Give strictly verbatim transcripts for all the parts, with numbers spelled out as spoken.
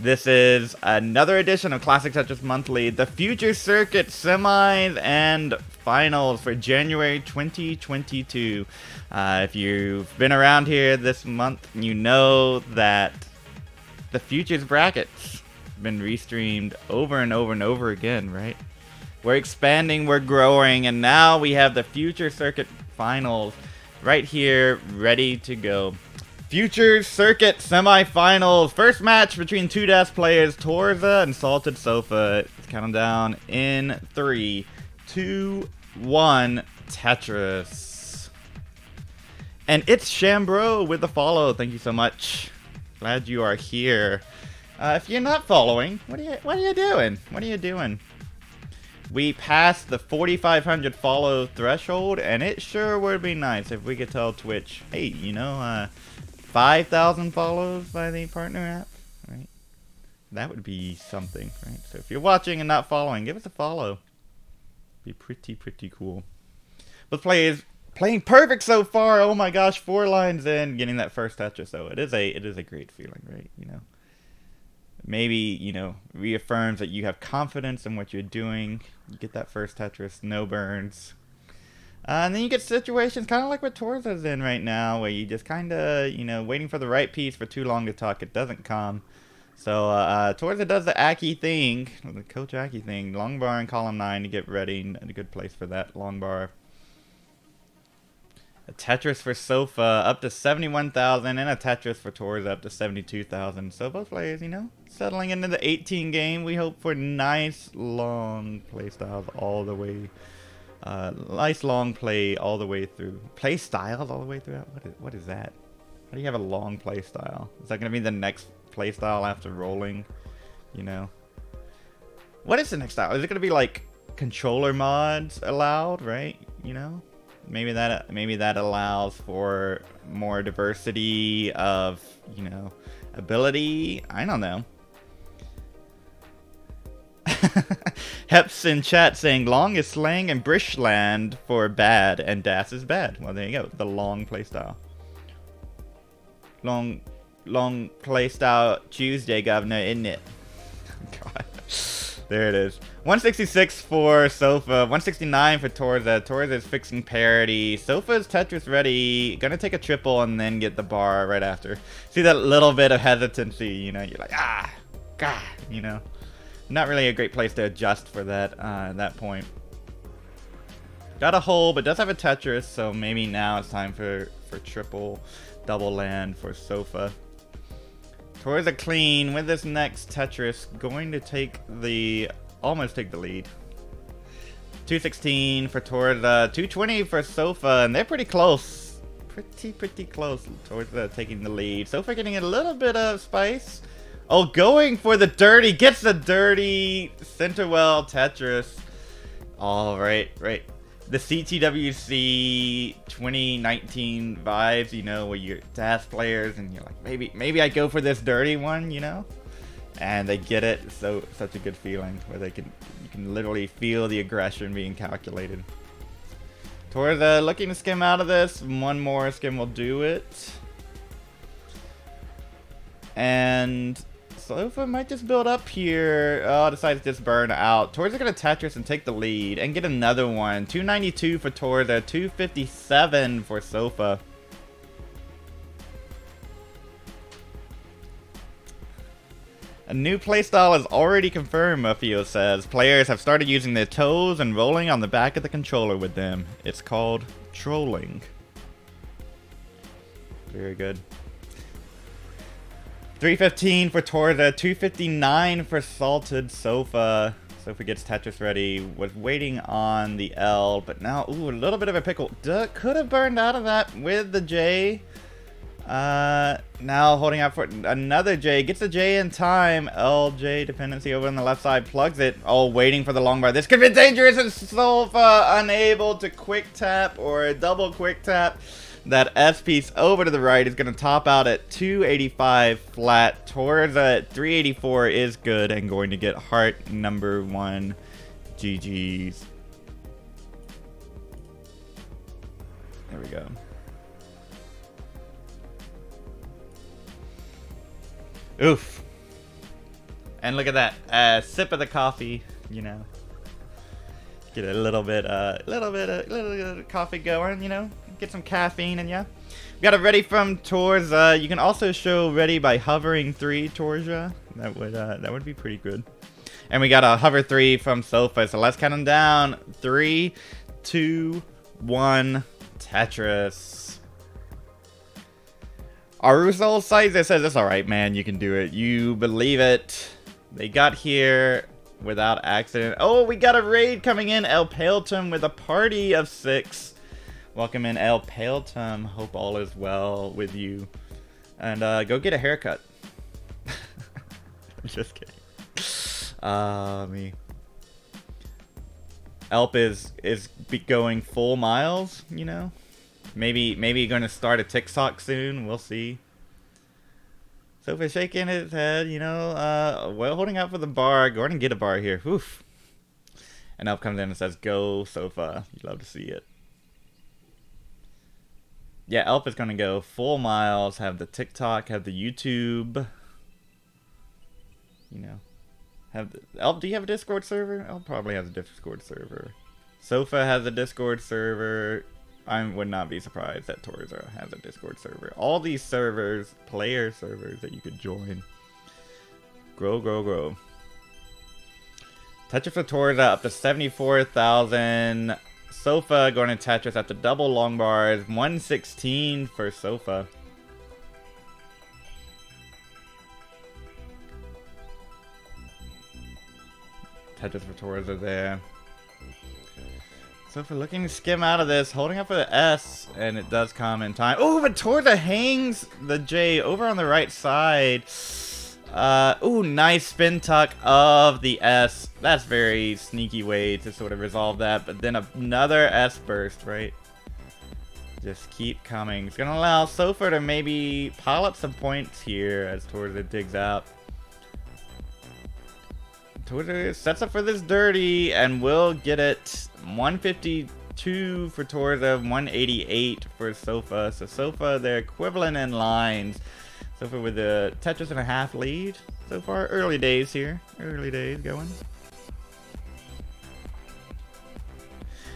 This is another edition of Classic Tetris Monthly, the Future Circuit semis and finals for January twenty twenty-two. Uh, if you've been around here this month, you know that the Futures brackets have been restreamed over and over and over again, right? We're expanding, we're growing, and now we have the Future Circuit finals right here, ready to go. Future Circuit semifinals. First match between two Dash players, Torzsa and Salted Sofa. Count them down in three, two, one. Tetris. And it's Shambro with the follow. Thank you so much. Glad you are here. Uh, if you're not following, what are you? What are you doing? What are you doing? We passed the forty-five hundred follow threshold, and it sure would be nice if we could tell Twitch, hey, you know, uh. five thousand follows by the partner app, right? That would be something, right? So if you're watching and not following, give us a follow. Be pretty, pretty cool. But play is playing perfect so far. Oh my gosh, four lines in, getting that first touch or so. It is a, it is a great feeling, right? You know, maybe, you know, reaffirms that you have confidence in what you're doing. You get that first Tetris, no burns. Uh, and then you get situations kind of like what Torzsa's in right now, where you just kind of, you know, waiting for the right piece for too long to talk. It doesn't come. So, uh, Torzsa does the Aki thing, the Coach Aki thing, long bar in column nine to get ready, and a good place for that long bar. A Tetris for Sofa up to seventy-one thousand, and a Tetris for Torzsa up to seventy-two thousand. So both players, you know, settling into the eighteen game. We hope for nice, long play styles all the way. Uh, nice long play all the way through. Play styles all the way throughout? What is, what is that? How do you have a long play style? Is that going to be the next play style after rolling? You know? What is the next style? Is it going to be like controller mods allowed, right? You know? Maybe that, maybe that allows for more diversity of, you know, ability. I don't know. Heps in chat saying long is slang and Brishland for bad and Das is bad. Well, there you go. The long play style. Long, long play style Tuesday, Governor, isn't it? God. There it is. one sixty-six for Sofa. one sixty-nine for Torzsa. Torzsa is fixing parity. Sofa is Tetris ready. Gonna take a triple and then get the bar right after. See that little bit of hesitancy, you know? You're like, ah, God, you know? Not really a great place to adjust for that uh, at that point. Got a hole, but does have a Tetris, so maybe now it's time for, for triple, double land for Sofa. Torzsa clean with this next Tetris. Going to take the, almost take the lead. two sixteen for Torzsa, two twenty for Sofa, and they're pretty close. Pretty, pretty close. Torzsa taking the lead. Sofa getting a little bit of spice. Oh, going for the dirty, gets the dirty Centerwell Tetris. All right, right. The C T W C twenty nineteen vibes, you know, where you're Dash players and you're like, maybe, maybe I go for this dirty one, you know, and they get it. So such a good feeling where they can, you can literally feel the aggression being calculated. Torzsa looking to skim out of this. One more skim will do it. And Sofa might just build up here. Oh, decides to just burn out. Torzsa gonna Tetris and take the lead and get another one. two ninety-two for Torzsa, two fifty-seven for Sofa. A new playstyle is already confirmed, Muffio says. Players have started using their toes and rolling on the back of the controller with them. It's called trolling. Very good. three fifteen for Torzsa, two fifty-nine for Salted Sofa. Sofa gets Tetris ready. Was waiting on the L, but now, ooh, a little bit of a pickle. Duh, could have burned out of that with the J. Uh, now holding out for another J. Gets the J in time. L J dependency over on the left side. Plugs it. Oh, waiting for the long bar. This could be dangerous, and Sofa unable to quick tap or a double quick tap. That S piece over to the right is going to top out at two eighty-five flat. Torzsa three eighty-four is good and going to get heart number one. G G's. There we go. Oof. And look at that, uh, sip of the coffee, you know. Get a little bit, uh, little bit, a little bit of coffee going, you know. Get some caffeine in ya. We got a ready from Torzsa. Uh, you can also show ready by hovering three Torzsa. That would, uh, that would be pretty good. And we got a hover three from Sofa. So let's count them down. Three, two, one. Tetris. Arusol size. It says it's all right, man. You can do it. You believe it. They got here without accident. Oh, we got a raid coming in. El Paletum with a party of six. Welcome in, El Paletum. Hope all is well with you. And uh, go get a haircut. I'm just kidding. Uh, me. Elp is is be going full miles, you know. Maybe maybe going to start a TikTok soon. We'll see. Sofa shaking his head, you know. Uh, well, holding out for the bar. Go and get a bar here. Oof. And Elp comes in and says, "Go, Sofa. You'd love to see it." Yeah, Elp is going to go full miles. Have the TikTok. Have the YouTube. You know. Have the, Elp, do you have a Discord server? Elp probably has a Discord server. Sofa has a Discord server. I would not be surprised that Torzsa has a Discord server. All these servers, player servers that you could join. Grow, grow, grow. Tetris for Torzsa up to seventy-four thousand. Sofa going to Tetris at the double long bars. one sixteen for Sofa. Tetris for Torzsa there. So for looking to skim out of this, holding up for the S, and it does come in time. Oh, but Torzsa hangs the J over on the right side. Uh, oh, nice spin tuck of the S. That's very sneaky way to sort of resolve that. But then another S burst, right? Just keep coming. It's gonna allow Sofa to maybe pile up some points here as Torzsa digs out. Torzsa sets up for this dirty and will get it. one fifty-two for Torzsa, one eighty-eight for Sofa. So Sofa, they're equivalent in lines. Sofa with a Tetris and a half lead so far. Early days here. Early days going.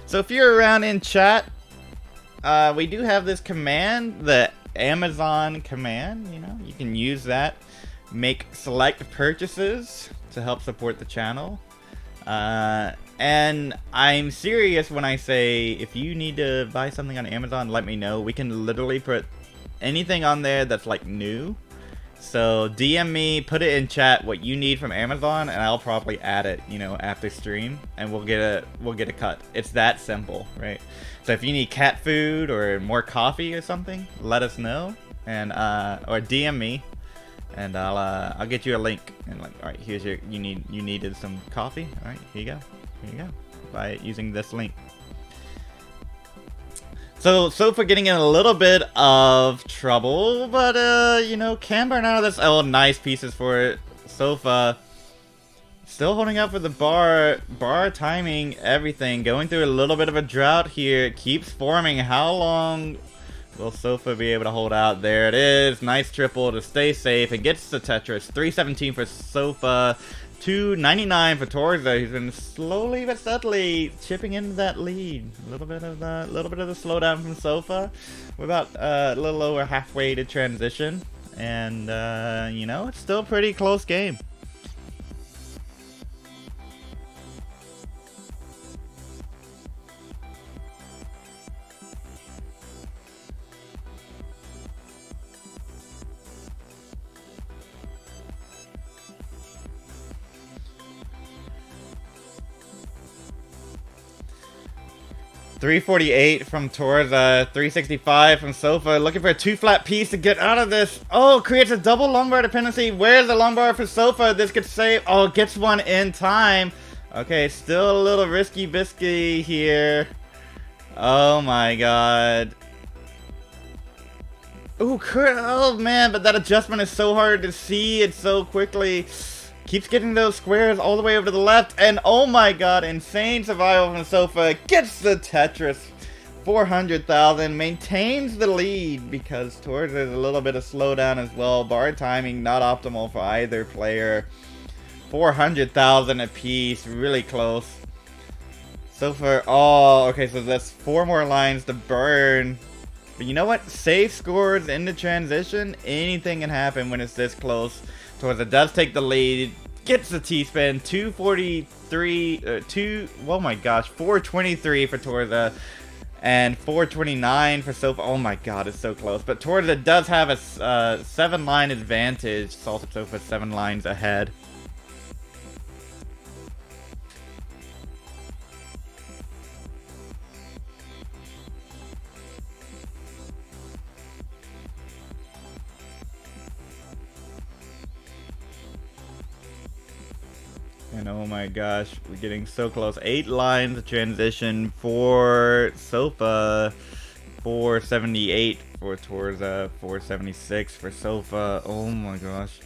So if you're around in chat, uh, we do have this command, the Amazon command. You know, you can use that. Make select purchases to help support the channel. Uh, and I'm serious when I say if you need to buy something on Amazon, let me know. We can literally put anything on there that's like new. So D M me, put it in chat what you need from Amazon, and I'll probably add it, you know, after stream, and we'll get a we'll get a cut. It's that simple, right? So if you need cat food or more coffee or something, let us know, and uh, or D M me. And I'll uh, I'll get you a link and like, all right, here's your you need you needed some coffee. All right, here you go, here you go. Buy it using this link. So Sofa getting in a little bit of trouble, but uh, you know, can burn out of this. Oh, nice pieces for it. Sofa still holding up for the bar, bar timing, everything. Going through a little bit of a drought here. It keeps forming. How long will Sofa be able to hold out? There it is. Nice triple to stay safe. It gets the Tetris. three seventeen for Sofa. two ninety-nine for Torzsa. He's been slowly but subtly chipping into that lead. A little bit of the, little bit of the slowdown from Sofa. We're about uh, a little over halfway to transition. And, uh, you know, it's still a pretty close game. three forty-eight from Torzsa, three sixty-five from Sofa, looking for a two flat piece to get out of this. Oh, creates a double lumbar dependency. Where's the lumbar for Sofa? This could save. Oh, gets one in time. Okay, still a little risky bisky here. Oh my god. Ooh, oh man, but that adjustment is so hard to see it so quickly. Keeps getting those squares all the way over to the left, and oh my god, insane survival from Sofa. Gets the Tetris, four hundred thousand, maintains the lead because Torzsa there's a little bit of slowdown as well. Bar timing not optimal for either player. four hundred thousand apiece, really close. So for all, okay, so that's four more lines to burn. But you know what? Safe scores in the transition. Anything can happen when it's this close. Torzsa does take the lead. Gets the T-spin. two forty-three. Uh, two. Oh my gosh. four twenty-three for Torzsa. And four twenty-nine for Sofa. Oh my god, it's so close. But Torzsa does have a uh, seven line advantage. Salted Sofa seven lines ahead. And oh my gosh, we're getting so close. Eight lines of transition for Sofa, four seventy-eight for Torzsa, four seventy-six for Sofa. Oh my gosh.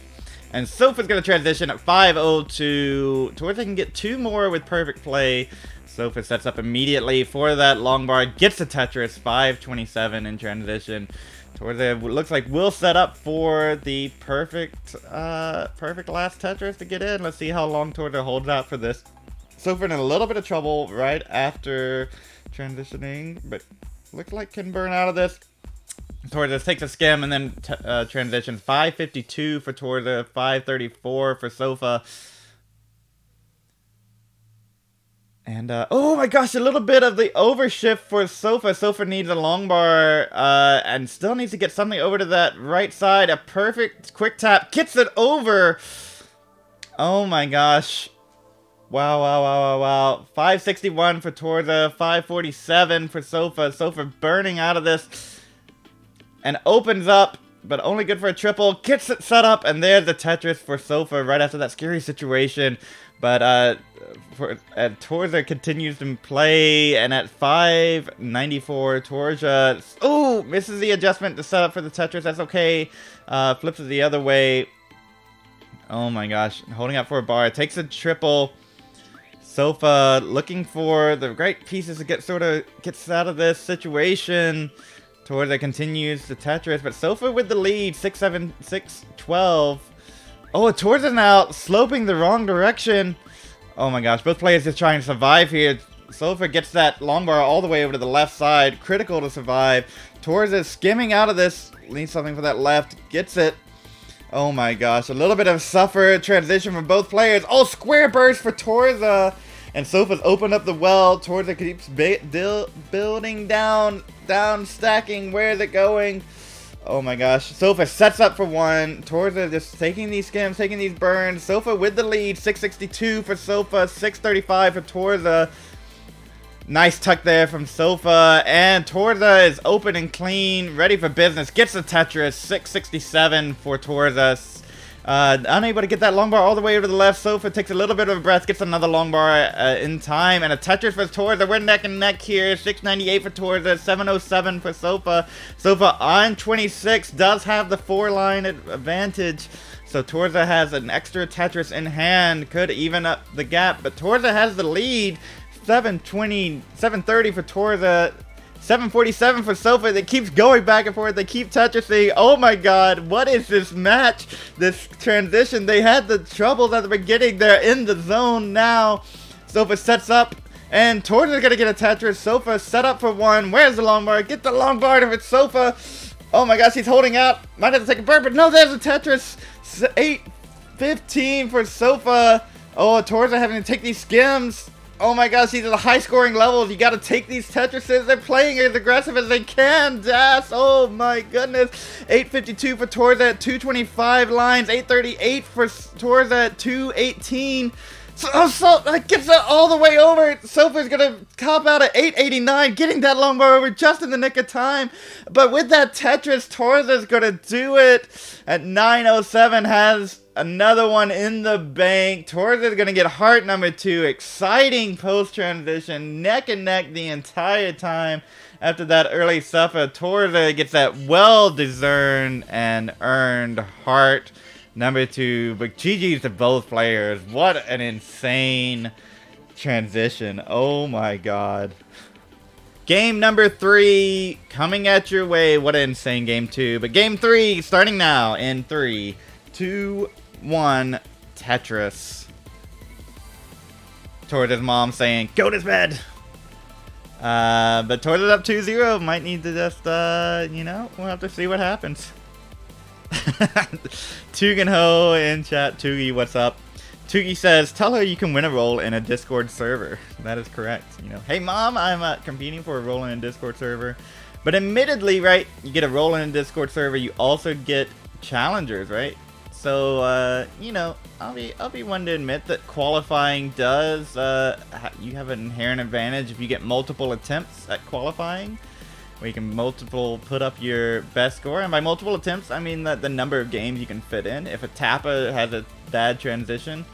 And Sofa's going to transition at five oh two. Torzsa can get two more with perfect play. Sofa sets up immediately for that long bar. Gets a Tetris, five twenty-seven in transition. Torzsa looks like we'll set up for the perfect uh, perfect last Tetris to get in. Let's see how long Torzsa holds out for this. Sofa in a little bit of trouble right after transitioning, but looks like can burn out of this. Torzsa takes a skim and then t uh, transitions. five fifty-two for Torzsa, five thirty-four for Sofa. And, uh, oh my gosh, a little bit of the overshift for Sofa. Sofa needs a long bar, uh, and still needs to get something over to that right side. A perfect quick tap. Gets it over. Oh my gosh. Wow, wow, wow, wow, wow. five sixty-one for Torzsa, five forty-seven for Sofa. Sofa burning out of this. And opens up, but only good for a triple. Gets it set up, and there's the Tetris for Sofa right after that scary situation. But, uh, for, uh, Torzsa continues to play, and at five ninety-four, Torzsa, oh, misses the adjustment to set up for the Tetris. That's okay. Uh, flips it the other way. Oh my gosh, holding up for a bar. Takes a triple. Sofa looking for the right pieces to get sort of gets out of this situation. Torzsa continues the Tetris, but Sofa with the lead, six seven, six twelve. Oh, Torzsa now sloping the wrong direction. Oh my gosh, both players just trying to survive here. Sofa gets that long bar all the way over to the left side. Critical to survive. Torzsa skimming out of this. Needs something for that left. Gets it. Oh my gosh, a little bit of suffer transition from both players. Oh, square burst for Torzsa. And Sofa's opened up the well. Torzsa keeps building down, down, stacking. Where is it going? Oh my gosh. Sofa sets up for one. Torzsa just taking these skims, taking these burns. Sofa with the lead. six sixty-two for Sofa. six thirty-five for Torzsa. Nice tuck there from Sofa. And Torzsa is open and clean. Ready for business. Gets the Tetris. six sixty-seven for Torzsa. Uh, unable to get that long bar all the way over to the left. Sofa takes a little bit of a breath. Gets another long bar uh, in time. And a Tetris for Torzsa. We're neck and neck here. six ninety-eight for Torzsa. seven oh seven for Sofa. Sofa on twenty-six. Does have the four line advantage. So Torzsa has an extra Tetris in hand. Could even up the gap. But Torzsa has the lead. seven twenty, seven thirty for Torzsa. seven forty-seven for Sofa. That keeps going back and forth. They keep Tetrising. Oh my god, what is this match? This transition. They had the troubles at the beginning. They're in the zone now. Sofa sets up, and Torzsa is gonna get a Tetris. Sofa set up for one. Where's the long bar? Get the long bar if it's Sofa. Oh my gosh, he's holding out. Might have to take a burn, but no, there's a Tetris. eight fifteen for Sofa. Oh, Torzsa having to take these skims. Oh my gosh, these are the high-scoring levels. You gotta take these Tetrises. They're playing as aggressive as they can. Das. Oh my goodness. eight fifty-two for Torzsa at two twenty-five lines. eight thirty-eight for Torzsa at two eighteen. So, oh, so that gets that all the way over. Sofa's gonna cop out at eight eighty-nine, getting that long bar over just in the nick of time. But with that Tetris, Torzsa's gonna do it at nine oh seven. Has another one in the bank. Torzsa is going to get heart number two. Exciting post-transition. Neck and neck the entire time. After that early suffer, Torzsa gets that well-deserved and earned heart number two. But G G's to both players. What an insane transition. Oh my god. Game number three coming at your way. What an insane game two. But game three starting now in three, two, one. Tetris. Torzsa's mom saying, go to bed! Uh, but Torzsa's up two zero. Might need to just, uh, you know, we'll have to see what happens. Tugenho in chat. Tugi, what's up? Tugi says, tell her you can win a role in a Discord server. That is correct. You know, hey mom, I'm uh, competing for a role in a Discord server. But admittedly, right, you get a role in a Discord server, you also get challengers, right? So, uh, you know, I'll be, I'll be one to admit that qualifying does, uh, you have an inherent advantage if you get multiple attempts at qualifying, where you can multiple put up your best score. And by multiple attempts, I mean that the number of games you can fit in. If a Tapper has a bad transition,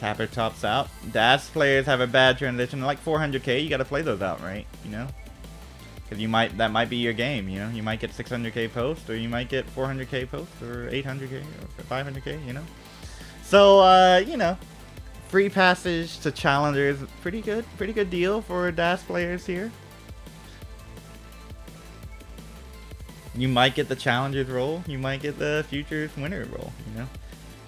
Tapper tops out. Dash players have a bad transition, like four hundred K, you got to play those out, right? You know, because you might, that might be your game, you know, you might get six hundred K post, or you might get four hundred K post, or eight hundred K, or five hundred K, you know. So, uh, you know, free passage to challengers, pretty good, pretty good deal for Dash players here. You might get the challengers role, you might get the futures winner role, you know.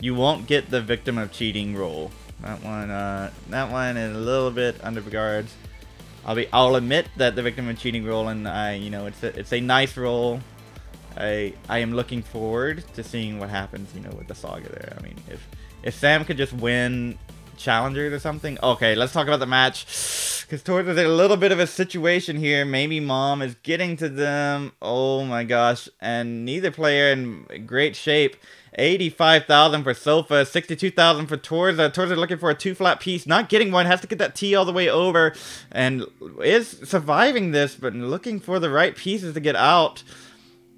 You won't get the victim of cheating role. That one, uh, that one is a little bit under regards. I'll be. I'll admit that the victim of cheating role, and I, you know, it's a, it's a nice role. I, I am looking forward to seeing what happens, you know, with the saga there. I mean, if, if Sam could just win challengers or something. Okay, let's talk about the match, because Torzsa's in a little bit of a situation here. Maybe mom is getting to them. Oh my gosh! And neither player in great shape. eighty-five thousand for Sofa, sixty-two thousand for Torzsa. Torzsa looking for a two-flat piece, not getting one, has to get that T all the way over, and is surviving this, but looking for the right pieces to get out.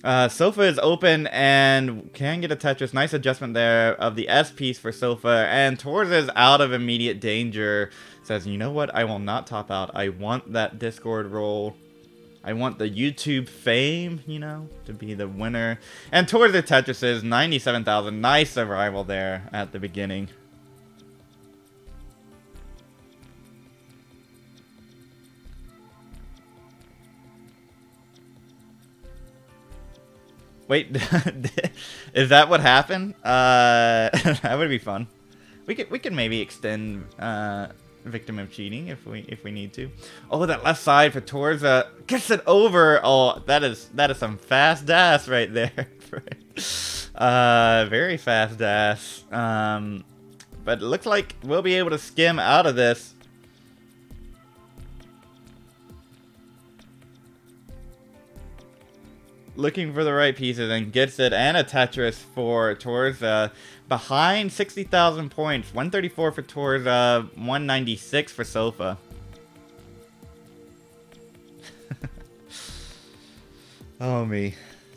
Uh, Sofa is open and can get a Tetris. Nice adjustment there of the S piece for Sofa, and Torzsa is out of immediate danger. Says, you know what, I will not top out. I want that Discord role. I want the YouTube fame, you know, to be the winner. And towards the Tetris, ninety-seven thousand. Nice survival there at the beginning. Wait, is that what happened? Uh, that would be fun. We could we could maybe extend. Uh, victim of cheating if we if we need to. Oh, that left side for Torzsa gets it over. Oh, that is that is some fast dash right there. Uh, very fast dash. Um, but it looks like we'll be able to skim out of this. Looking for the right pieces and gets it, and a Tetris for Torzsa. Behind sixty thousand points, one thirty-four for Torzsa, one ninety-six for Sofa. Oh me,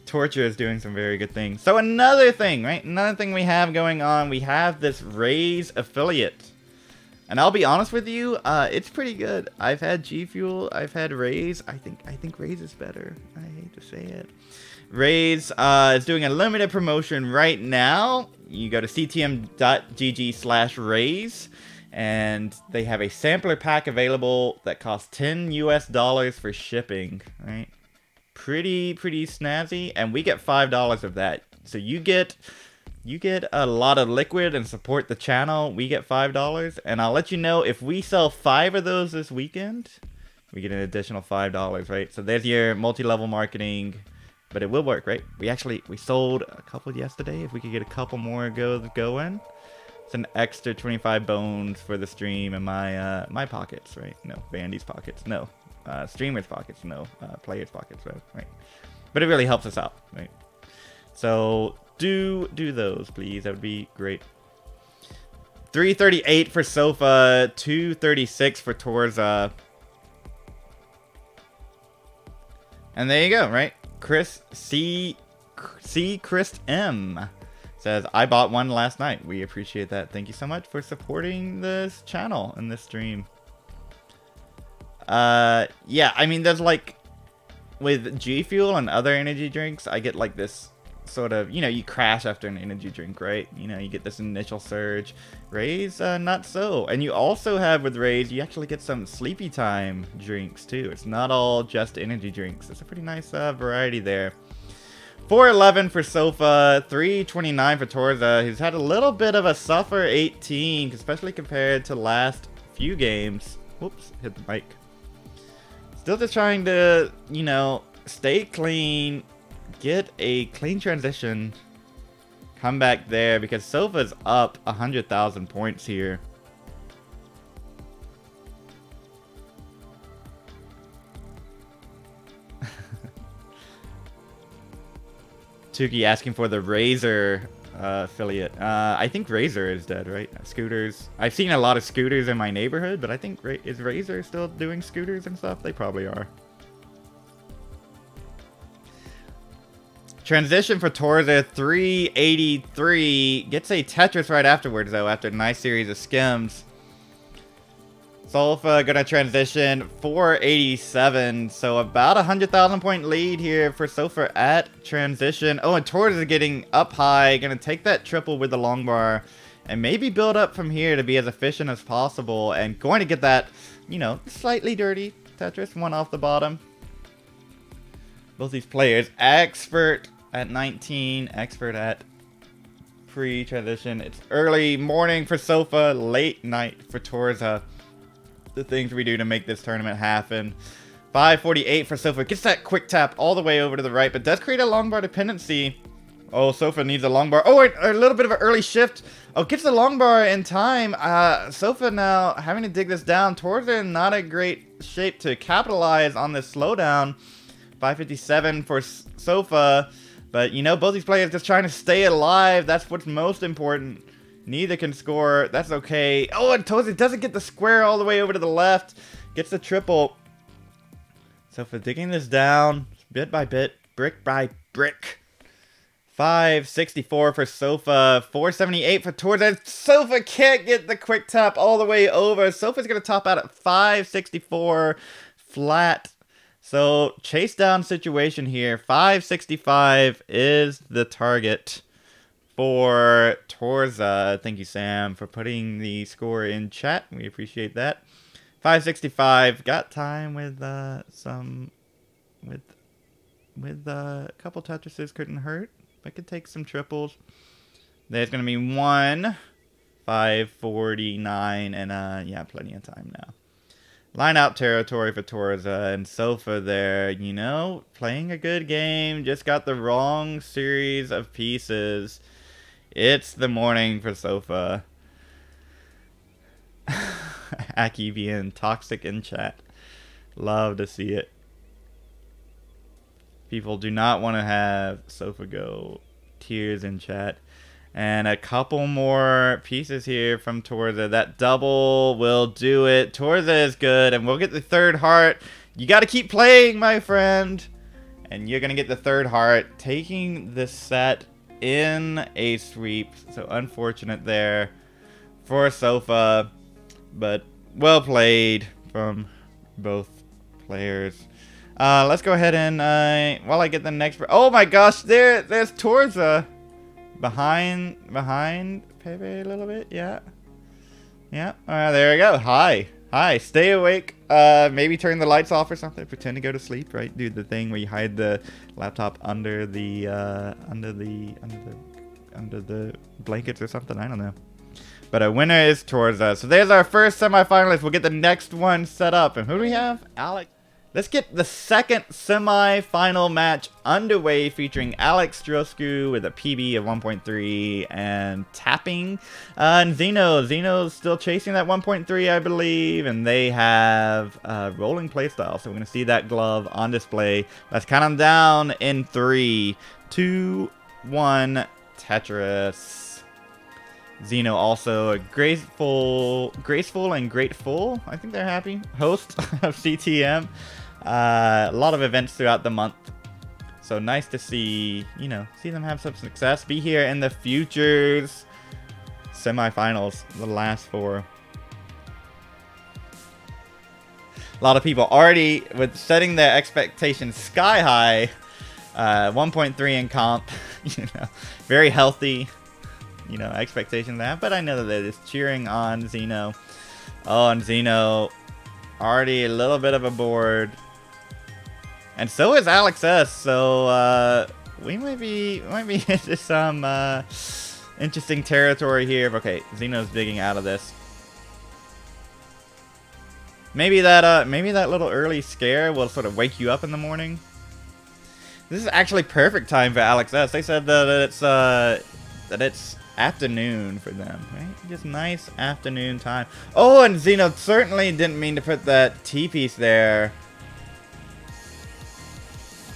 Torture is doing some very good things. So another thing, right? Another thing we have going on, we have this Raze affiliate. And I'll be honest with you, uh, it's pretty good. I've had G Fuel, I've had Raze. I think I think Raze is better. I hate to say it. Raze uh, is doing a limited promotion right now. You go to c t m dot g g slash raze, and they have a sampler pack available that costs ten U S dollars for shipping. Right? Pretty pretty snazzy, and we get five dollars of that. So you get. You get a lot of liquid and support the channel. We get five dollars. And I'll let you know if we sell five of those this weekend, we get an additional five dollars, right? So there's your multi-level marketing, but it will work, right? We actually, we sold a couple yesterday. If we could get a couple more go going, it's an extra twenty-five bones for the stream in my, uh, my pockets, right? No, Vandy's pockets, no. Uh, streamer's pockets, no. Uh, player's pockets, right? right? But it really helps us out, right? So... Do do those, please. That would be great. three thirty-eight for Sofa, two thirty-six for Torzsa. And there you go, right? Chris C. C. Chris M. says, I bought one last night. We appreciate that. Thank you so much for supporting this channel and this stream. Uh, yeah, I mean, there's like, with G Fuel and other energy drinks, I get like this. Sort of, you know, you crash after an energy drink, right? You know, you get this initial surge. Raze, uh, not so. And you also have with Raze, you actually get some sleepy time drinks too. It's not all just energy drinks. It's a pretty nice uh, variety there. four eleven for Sofa, three twenty-nine for Torzsa, who's had a little bit of a suffer eighteen, especially compared to last few games. Whoops, hit the mic. Still just trying to, you know, stay clean, get a clean transition, come back there, because Sofa's up one hundred thousand points here. Tuki asking for the Razer uh, affiliate. Uh, I think Razer is dead, right? Scooters. I've seen a lot of scooters in my neighborhood, but I think Ra is Razer still doing scooters and stuff? They probably are. Transition for Torzsa, three eighty-three. Gets a Tetris right afterwards, though, after a nice series of skims. Sofa gonna transition four eighty-seven, so about a hundred thousand point lead here for Sofa at transition. Oh, and Torzsa is getting up high, gonna take that triple with the long bar and maybe build up from here to be as efficient as possible, and going to get that, you know, slightly dirty Tetris one off the bottom. Both these players, expert at nineteen, expert at pre-transition. It's early morning for Sofa, late night for Torzsa. The things we do to make this tournament happen. five forty-eight for Sofa. Gets that quick tap all the way over to the right, but does create a long bar dependency. Oh, Sofa needs a long bar. Oh, a, a little bit of an early shift. Oh, gets the long bar in time. Uh, Sofa now having to dig this down. Torzsa in not a great shape to capitalize on this slowdown. five fifty-seven for Sofa. But, you know, both these players just trying to stay alive. That's what's most important. Neither can score. That's okay. Oh, and Torzsa doesn't get the square all the way over to the left. Gets the triple. So for digging this down, bit by bit, brick by brick. five sixty-four for Sofa. four seventy-eight for Torzsa. Sofa can't get the quick tap all the way over. Sofa's going to top out at five sixty-four flat. So chase down situation here. five sixty-five is the target for Torzsa. Thank you, Sam, for putting the score in chat. We appreciate that. five sixty-five. Got time with uh, some, with, with uh, a couple Tetrises. Couldn't hurt. I could take some triples. There's gonna be one. five forty-nine, and uh, yeah, plenty of time now. Line out territory for Torzsa and Sofa there. You know, playing a good game. Just got the wrong series of pieces. It's the morning for Sofa. Aki being toxic in chat. Love to see it. People do not want to have Sofa go. Tears in chat. And a couple more pieces here from Torzsa. That double will do it. Torzsa is good. And we'll get the third heart. You got to keep playing, my friend. And you're going to get the third heart. Taking this set in a sweep. So unfortunate there for Sofa, but well played from both players. Uh, let's go ahead and uh, while I get the next. Oh my gosh, there, there's Torzsa behind behind Pepe a little bit, yeah, yeah. All right, there we go. Hi, hi. Stay awake. Uh, maybe turn the lights off or something. Pretend to go to sleep, right? Do the thing where you hide the laptop under the uh, under the under the under the blankets or something. I don't know. But a winner is Torzsa. So there's our first semifinalist. We'll get the next one set up. And who do we have? Alex. Let's get the second semi-final match underway, featuring Alex Stroescu with a P B of one point three and tapping. Uh, and Xeno. Xeno's still chasing that one point three, I believe. And they have uh, rolling playstyle. So we're going to see that glove on display. Let's count them down in three, two, one. Tetris. Xeno also a graceful, graceful and grateful. I think they're happy. Host of C T M. Uh, a lot of events throughout the month, so nice to see, you know, see them have some success. Be here in the futures semifinals, the last four. A lot of people already with setting their expectations sky high. Uh, one point three in comp, you know, very healthy, you know, expectations that. But I know that they're just cheering on Xeno. Oh, and Xeno already a little bit of a board. And so is Alex S. So uh, we might be might be into some uh, interesting territory here. Okay, Xeno's digging out of this. Maybe that uh, maybe that little early scare will sort of wake you up in the morning. This is actually perfect time for Alex S. They said that it's uh, that it's afternoon for them, right? Just nice afternoon time. Oh, and Xeno certainly didn't mean to put that T-piece there.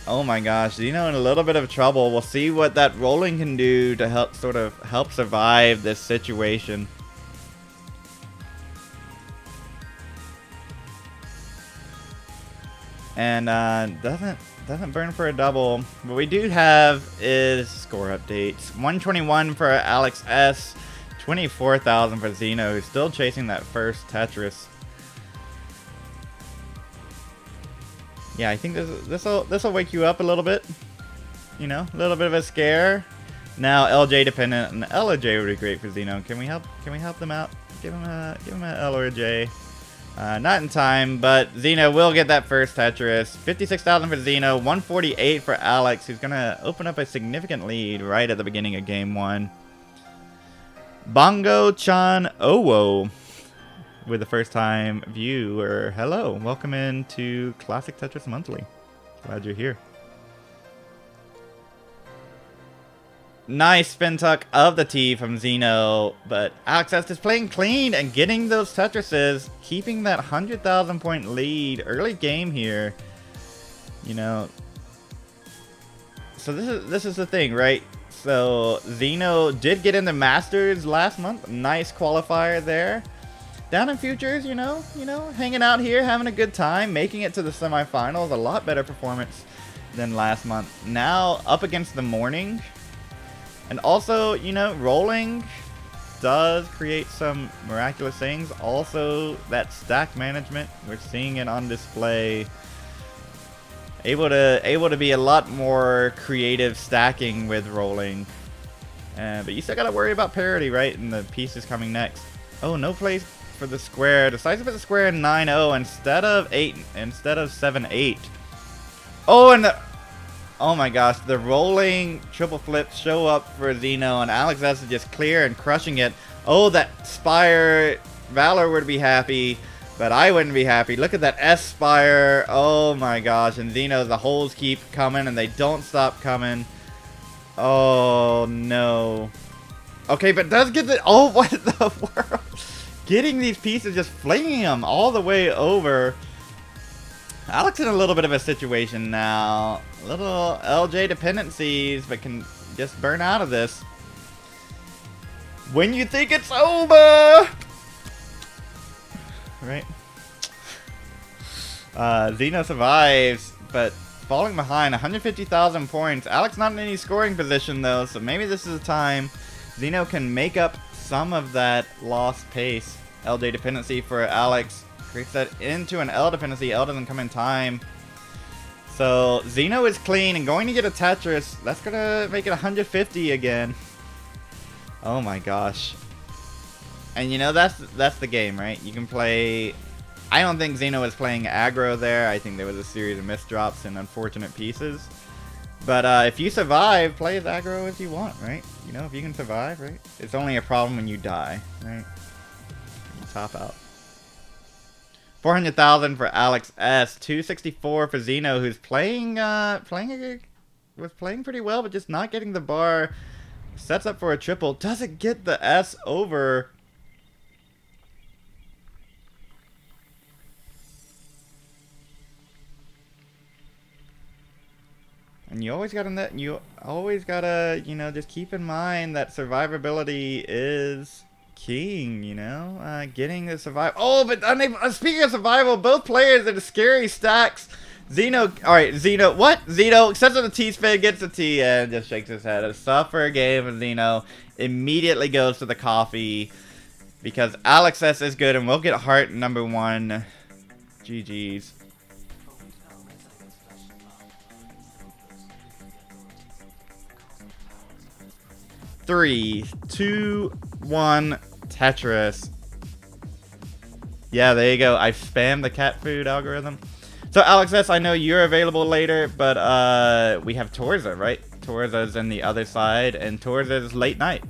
Oh my gosh, Xeno in a little bit of trouble. We'll see what that rolling can do to help sort of help survive this situation. And uh, doesn't doesn't burn for a double. What we do have is score updates. one twenty-one for Alex S, twenty-four thousand for Xeno, who's still chasing that first Tetris. Yeah, I think this this'll this'll wake you up a little bit. You know, a little bit of a scare. Now L J dependent, and L J would be great for Xeno. Can we help? Can we help them out? Give him a give him an L or a J. Uh, not in time, but Xeno will get that first Tetris. fifty-six thousand for Xeno, one forty-eight for Alex, who's going to open up a significant lead right at the beginning of game one. Bongo-chan Owo with the first-time viewer. Hello, welcome in to Classic Tetris Monthly. Glad you're here. Nice spin tuck of the T from Xeno, but Alex S is playing clean and getting those Tetrises, keeping that one hundred thousand point lead early game here. You know, so this is this is the thing, right? So Xeno did get into Masters last month, nice qualifier there. Down in Futures, you know, you know, hanging out here, having a good time, making it to the semifinals, a lot better performance than last month. Now up against the morning. And also, you know, rolling does create some miraculous things. Also, that stack management, we're seeing it on display. Able to able to be a lot more creative stacking with rolling. Uh, but you still got to worry about parity, right? And the piece is coming next. Oh, no place for the square. Decides to put the square in nine oh instead of eight, instead of seven eight. Oh, and the... Oh my gosh, the rolling triple flips show up for Xeno, and Alex S is just clear and crushing it. Oh, that Spire, Valor would be happy, but I wouldn't be happy. Look at that S Spire. Oh my gosh, and Xeno, the holes keep coming, and they don't stop coming. Oh no. Okay, but does get the... Oh, what in the world? Getting these pieces, just flinging them all the way over. Alex in a little bit of a situation now. Little L J dependencies, but can just burn out of this. When you think it's over! Right? Uh, Xeno survives, but falling behind one hundred fifty thousand points. Alex not in any scoring position, though, so maybe this is a time Xeno can make up some of that lost pace. L J dependency for Alex. Creates that into an L dependency. L doesn't come in time. So Xeno is clean and going to get a Tetris. That's going to make it one hundred fifty again. Oh my gosh. And you know, that's that's the game, right? You can play... I don't think Xeno was playing aggro there. I think there was a series of misdrops and unfortunate pieces. But uh, if you survive, play as aggro as you want, right? You know, if you can survive, right? It's only a problem when you die, right? You top out. four hundred thousand for Alex S, two sixty-four for Xeno, who's playing, uh, playing a, was playing pretty well, but just not getting the bar. Sets up for a triple, doesn't get the S over. And you always gotta, you always gotta, you know, just keep in mind that survivability is king, you know, uh, getting the survival. Oh, but unable, uh, speaking of survival, both players are the scary stacks. Xeno, all right, Xeno, what? Xeno, sets up the T-spin, gets the T, and just shakes his head. A suffer game of Xeno. Immediately goes to the coffee because Alex S is good, and we'll get heart number one. G G's. Three, two, one. Tetris. Yeah, there you go. I spammed the cat food algorithm. So Alex S, I know you're available later, but uh, we have Torzsa, right? Torzsa's in the other side, and Torzsa's late night.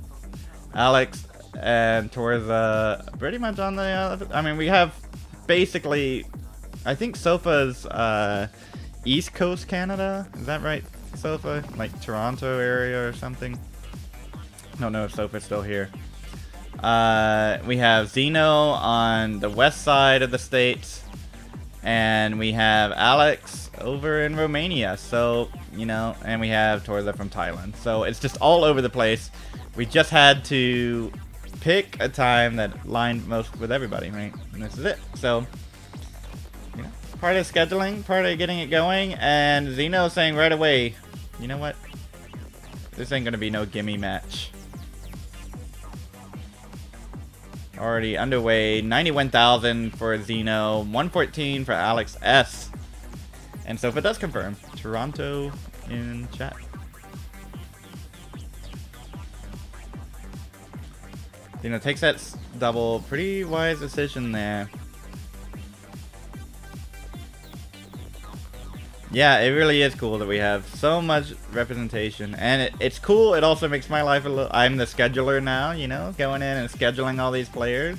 Alex and Torzsa pretty much on the. Uh, I mean, we have basically, I think Sofa's uh, East Coast Canada. Is that right, Sofa? Like Toronto area or something? I don't know if Sofa's still here. Uh, we have Zeno on the west side of the states, and we have Alex over in Romania. So, you know, and we have Torzsa from Thailand. So it's just all over the place. We just had to pick a time that lined most with everybody, right? And this is it. So, you know, part of scheduling, part of getting it going, and Zeno saying right away, you know what? This ain't gonna be no gimme match. Already underway. ninety-one thousand for Zeno, one fourteen for Alex S. And so if it does confirm, Toronto in chat. Zeno takes that double. Pretty wise decision there. Yeah, it really is cool that we have so much representation, and it, it's cool. It also makes my life a little... I'm the scheduler now, you know, going in and scheduling all these players,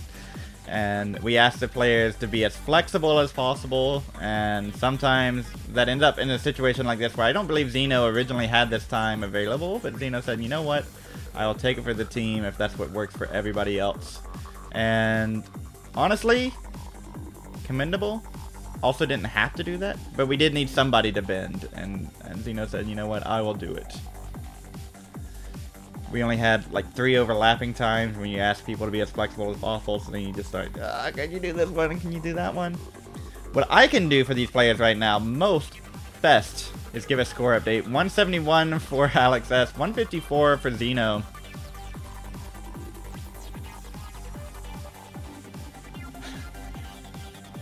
and we ask the players to be as flexible as possible, and sometimes that ends up in a situation like this where I don't believe Zeno originally had this time available, but Zeno said, you know what, I'll take it for the team if that's what works for everybody else. And honestly, commendable. Also didn't have to do that, but we did need somebody to bend, and, and Zeno said, you know what, I will do it. We only had like three overlapping times when you ask people to be as flexible as possible, so then you just start, oh, can you do this one and can you do that one? What I can do for these players right now, most best, is give a score update. one seventy-one for Alex S, one fifty-four for Zeno.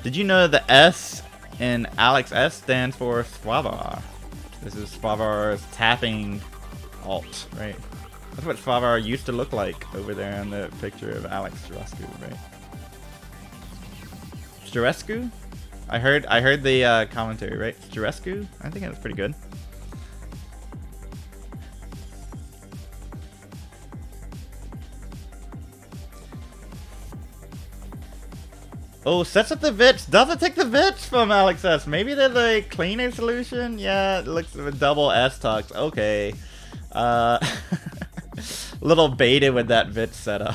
Did you know the S in Alex S stands for Svavar? This is Svavar's tapping alt, right? That's what Svavar used to look like over there in the picture of Alex Stroescu, right? Stroescu? I heard I heard the uh, commentary, right? Stroescu? I think that's pretty good. Oh, sets up the Vits. Doesn't take the Vits from Alex S. Maybe there's a cleaner solution? Yeah, it looks with double S talks. Okay. Uh, little baited with that Vits setup.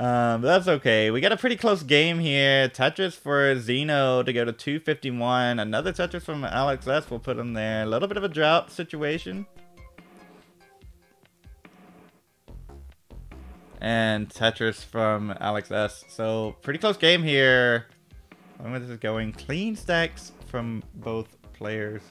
um, that's okay. We got a pretty close game here. Tetris for Zeno to go to two fifty-one. Another Tetris from Alex S. We'll put him there. A little bit of a drought situation. And Tetris from Alex S. So pretty close game here. I don't know where this is going. Clean stacks from both players.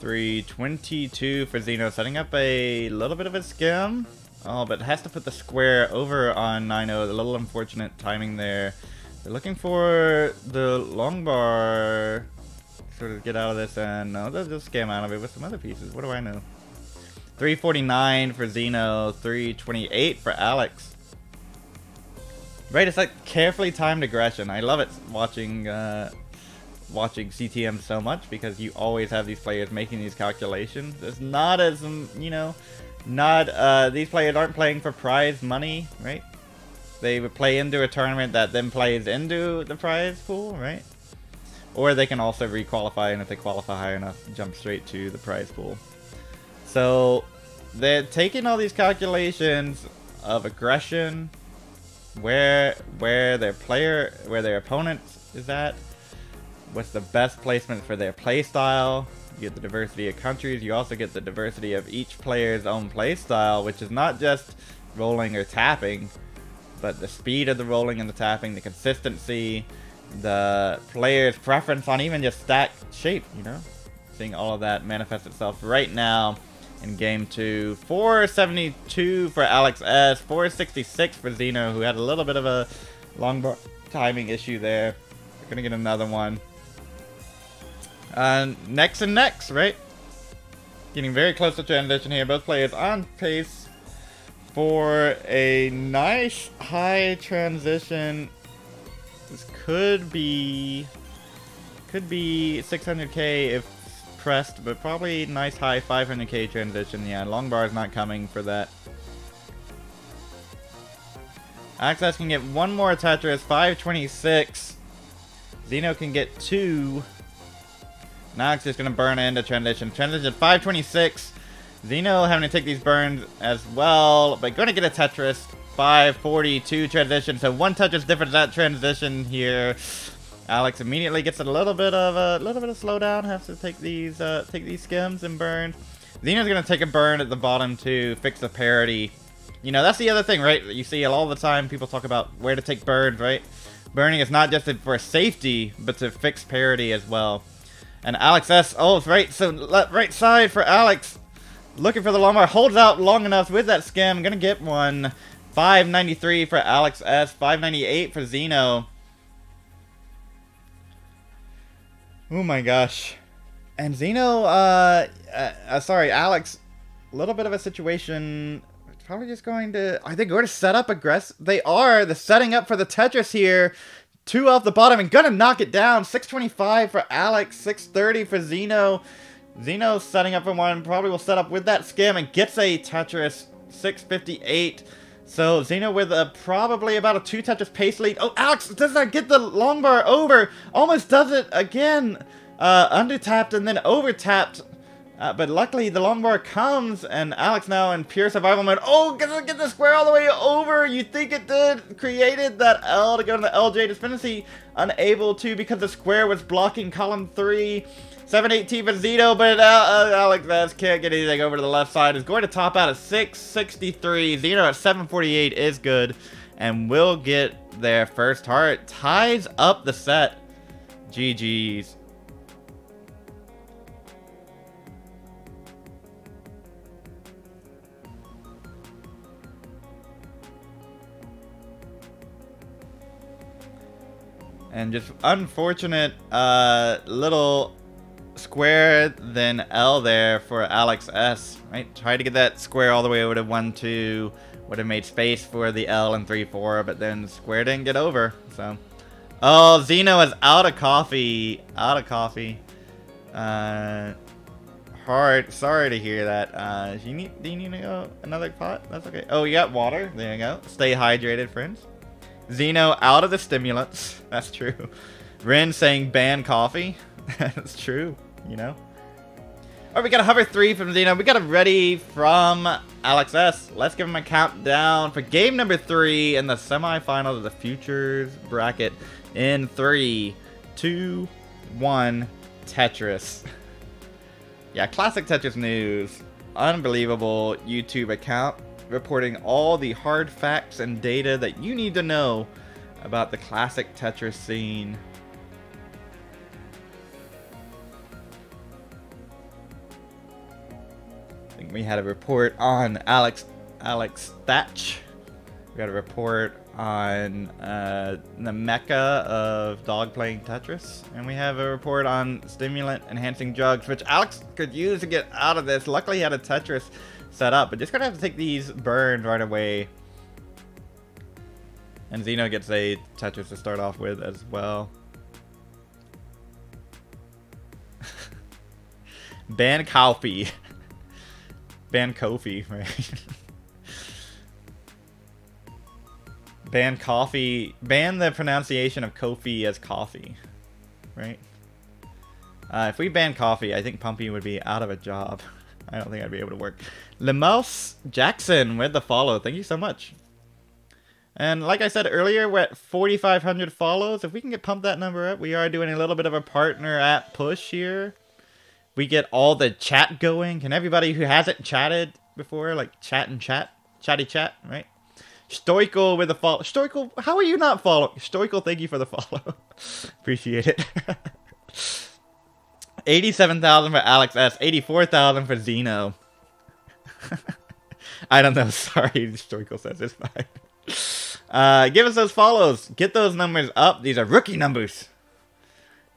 three twenty-two for Zeno, setting up a little bit of a skim. Oh, but has to put the square over on nine oh. A little unfortunate timing there. They're looking for the long bar. Sort of get out of this, and no, they'll just scam out of it with some other pieces. What do I know? three forty-nine for Zeno, three twenty-eight for Alex. Right, it's like carefully timed aggression. I love it watching uh, watching C T M so much, because you always have these players making these calculations. It's not as, you know... Not, uh, these players aren't playing for prize money, right? They would play into a tournament that then plays into the prize pool, right? Or they can also re-qualify, and if they qualify high enough, jump straight to the prize pool. So, they're taking all these calculations of aggression, where, where their player, where their opponent is at, what's the best placement for their play style. You get the diversity of countries. You also get the diversity of each player's own play style, which is not just rolling or tapping, but the speed of the rolling and the tapping, the consistency, the player's preference on even just stack shape, you know? Seeing all of that manifest itself right now in game two. four seventy-two for Alex S, four sixty-six for Zeno, who had a little bit of a long bar timing issue there. We're gonna get another one. Uh, next and next, right? Getting very close to transition here. Both players on pace for a nice high transition This could be, could be six hundred K if pressed, but probably nice high five hundred K transition. Yeah, long bar is not coming for that. Access can get one more Tetris, five twenty-six. Xeno can get two. Now it's just going to burn into transition. Transition five twenty-six. Xeno having to take these burns as well, but going to get a Tetris. five forty-two transition, so one Tetris difference that transition here. Alex immediately gets a little bit of a little bit of slowdown. Has to take these uh, take these skims and burn. Xeno's gonna take a burn at the bottom to fix the parity. You know, that's the other thing, right? You see all the time people talk about where to take burns, right? Burning is not just for safety, but to fix parity as well. And Alex S. Oh, right, so left, right side for Alex, looking for the long bar, holds out long enough with that skim. Gonna get one. five ninety-three for Alex S, five ninety-eight for Xeno. Oh my gosh. And Xeno, uh, uh, uh, sorry, Alex, a little bit of a situation. Probably just going to, are they going to set up aggressive? They are, the setting up for the Tetris here. Two off the bottom and gonna knock it down. six twenty-five for Alex, six thirty for Xeno. Xeno setting up for one, probably will set up with that skim and gets a Tetris, six fifty-eight. So Xeno with a probably about a two Tetris pace lead. Oh, Alex does not get the long bar over. Almost does it again. Uh, under tapped and then over tapped. Uh, but luckily the long bar comes and Alex now in pure survival mode. Oh, doesn't get the square all the way over. You think it did. Created that L to go to the L J dependency. Unable to because the square was blocking column three. seven eighteen for Xeno, but uh, uh, Alex Vaz can't get anything over to the left side. Is going to top out at six sixty-three. Xeno at seven forty-eight is good and will get their first heart. Ties up the set. G G's. And just unfortunate uh, little square then L there for Alex S, right? Tried to get that square all the way over to one two, would have made space for the L and three four, but then the square didn't get over. So oh, Xeno is out of coffee, out of coffee. Uh hard, sorry to hear that. Uh do you need do you need to go another pot? That's okay. Oh, you got water, there you go. Stay hydrated, friends. Xeno out of the stimulants, that's true. Rin saying ban coffee. That's true, you know. Alright, we got a hover three from Xeno. We got a ready from Alex S. Let's give him a countdown for game number three in the semifinals of the Futures bracket in three, two, one, Tetris. Yeah, classic Tetris news. Unbelievable YouTube account reporting all the hard facts and data that you need to know about the classic Tetris scene. We had a report on Alex Alex Thatch. We got a report on uh, the mecca of dog playing Tetris. And we have a report on stimulant enhancing drugs, which Alex could use to get out of this. Luckily he had a Tetris set up, but just gonna have to take these burns right away. And Xeno gets a Tetris to start off with as well. Ban Kalpi. Ban Kofi, right? Ban coffee. Ban the pronunciation of Kofi as coffee, right? Uh, if we ban coffee, I think Pumpy would be out of a job. I don't think I'd be able to work. Lemouse Jackson with the follow. Thank you so much. And like I said earlier, we're at forty-five hundred follows. If we can get pump that number up, we are doing a little bit of a partner app push here. We get all the chat going. Can everybody who hasn't chatted before, like chat and chat, chatty chat, right? Stoichel with a follow. Stoichel, how are you not following? Stoichel, thank you for the follow. Appreciate it. eighty-seven thousand for Alex S. eighty-four thousand for Xeno. I don't know. Sorry, Stoichel says it's fine. Uh, give us those follows. Get those numbers up. These are rookie numbers.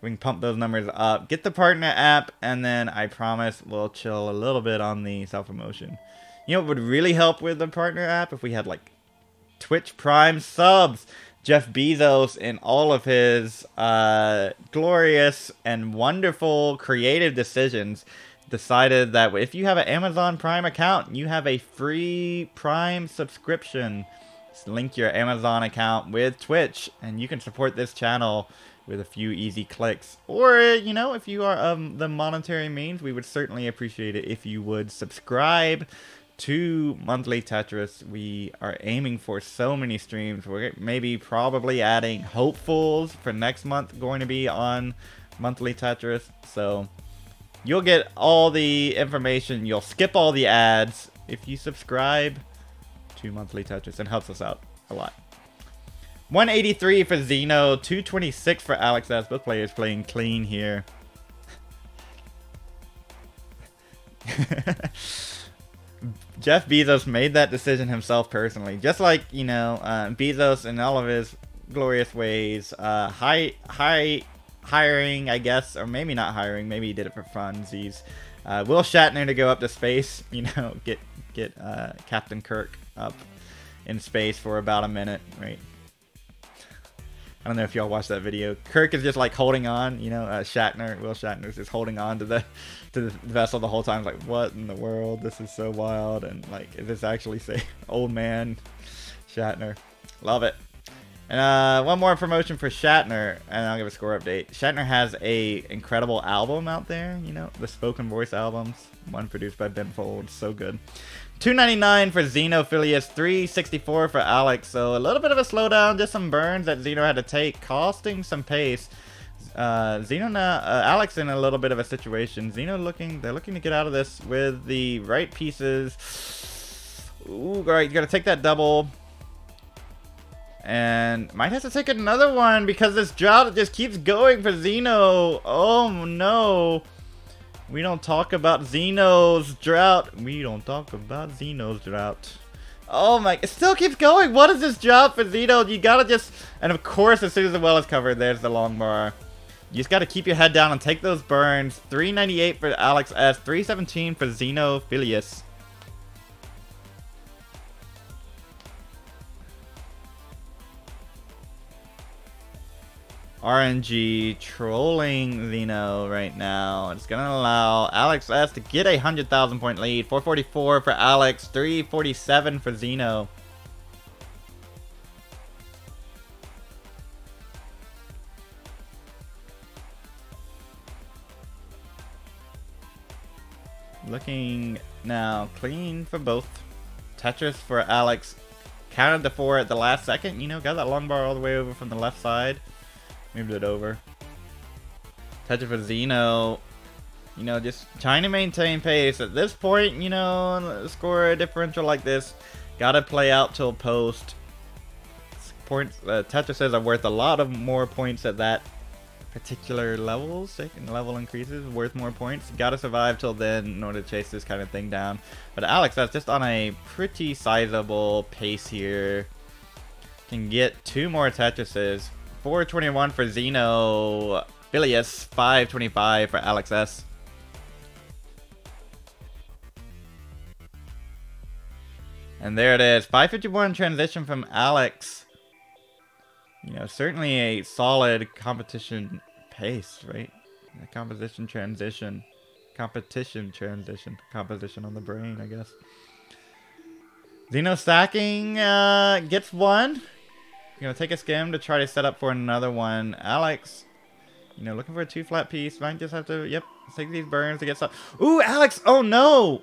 We can pump those numbers up, get the partner app, and then I promise we'll chill a little bit on the self-promotion. You know what would really help with the partner app? If we had like Twitch Prime subs. Jeff Bezos in all of his uh, glorious and wonderful creative decisions decided that if you have an Amazon Prime account, you have a free Prime subscription. Just link your Amazon account with Twitch and you can support this channel with a few easy clicks. Or, you know, if you are of um, the monetary means, we would certainly appreciate it if you would subscribe to Monthly Tetris. We are aiming for so many streams. We're maybe probably adding hopefuls for next month going to be on Monthly Tetris. So you'll get all the information. You'll skip all the ads if you subscribe to Monthly Tetris. It helps us out a lot. one eighty-three for Xeno, two twenty-six for Alex S. Both players playing clean here. Jeff Bezos made that decision himself personally. Just like, you know, uh, Bezos in all of his glorious ways. Uh, high, high hiring, I guess, or maybe not hiring. Maybe he did it for funsies. Uh, Will Shatner to go up to space, you know, get get uh, Captain Kirk up in space for about a minute, right? I don't know if y'all watched that video. Kirk is just like holding on, you know, uh, Shatner, Will Shatner is just holding on to the to the vessel the whole time. It's like, what in the world? This is so wild. And like, is this actually safe? Old man Shatner. Love it. And uh, one more promotion for Shatner, and I'll give a score update. Shatner has a incredible album out there, you know, the spoken voice albums. One produced by Ben Folds, so good. two ninety-nine for Xenophilius, three sixty-four for Alex. So a little bit of a slowdown, just some burns that Xeno had to take, costing some pace. Uh, Xeno now, uh, Alex in a little bit of a situation. Xeno looking, they're looking to get out of this with the right pieces. Ooh, all right, you gotta take that double. And might have to take another one because this drought just keeps going for Xeno. Oh no. We don't talk about Xeno's drought. We don't talk about Xeno's drought. Oh my, it still keeps going. What is this drought for Xeno? You gotta just, and of course, as soon as the well is covered, there's the long bar. You just gotta keep your head down and take those burns. three ninety-eight for Alex S, three seventeen for Xenophilius. R N G trolling Xeno right now. It's gonna allow Alex S to get a hundred thousand point lead. four forty-four for Alex, three forty-seven for Xeno. Looking now clean for both. Tetris for Alex. Counted the four at the last second. You know, got that long bar all the way over from the left side. Moved it over. Tetris for Xeno. You know, just trying to maintain pace. At this point, you know, score a differential like this. Gotta play out till post. Points. Uh, Tetris says are worth a lot of more points at that particular level. Second level increases. Worth more points. Gotta survive till then in order to chase this kind of thing down. But Alex, that's just on a pretty sizable pace here. Can get two more Tetrises. four twenty-one for Xenophilius, five twenty-five for Alex S. And there it is, five fifty-one transition from Alex. You know, certainly a solid competition pace, right? A composition transition, competition transition, composition on the brain, I guess. Xeno stacking uh, gets one. You're gonna take a skim to try to set up for another one. Alex, you know, looking for a two flat piece. Might just have to, yep, take these burns to get stuff. Ooh, Alex, oh no!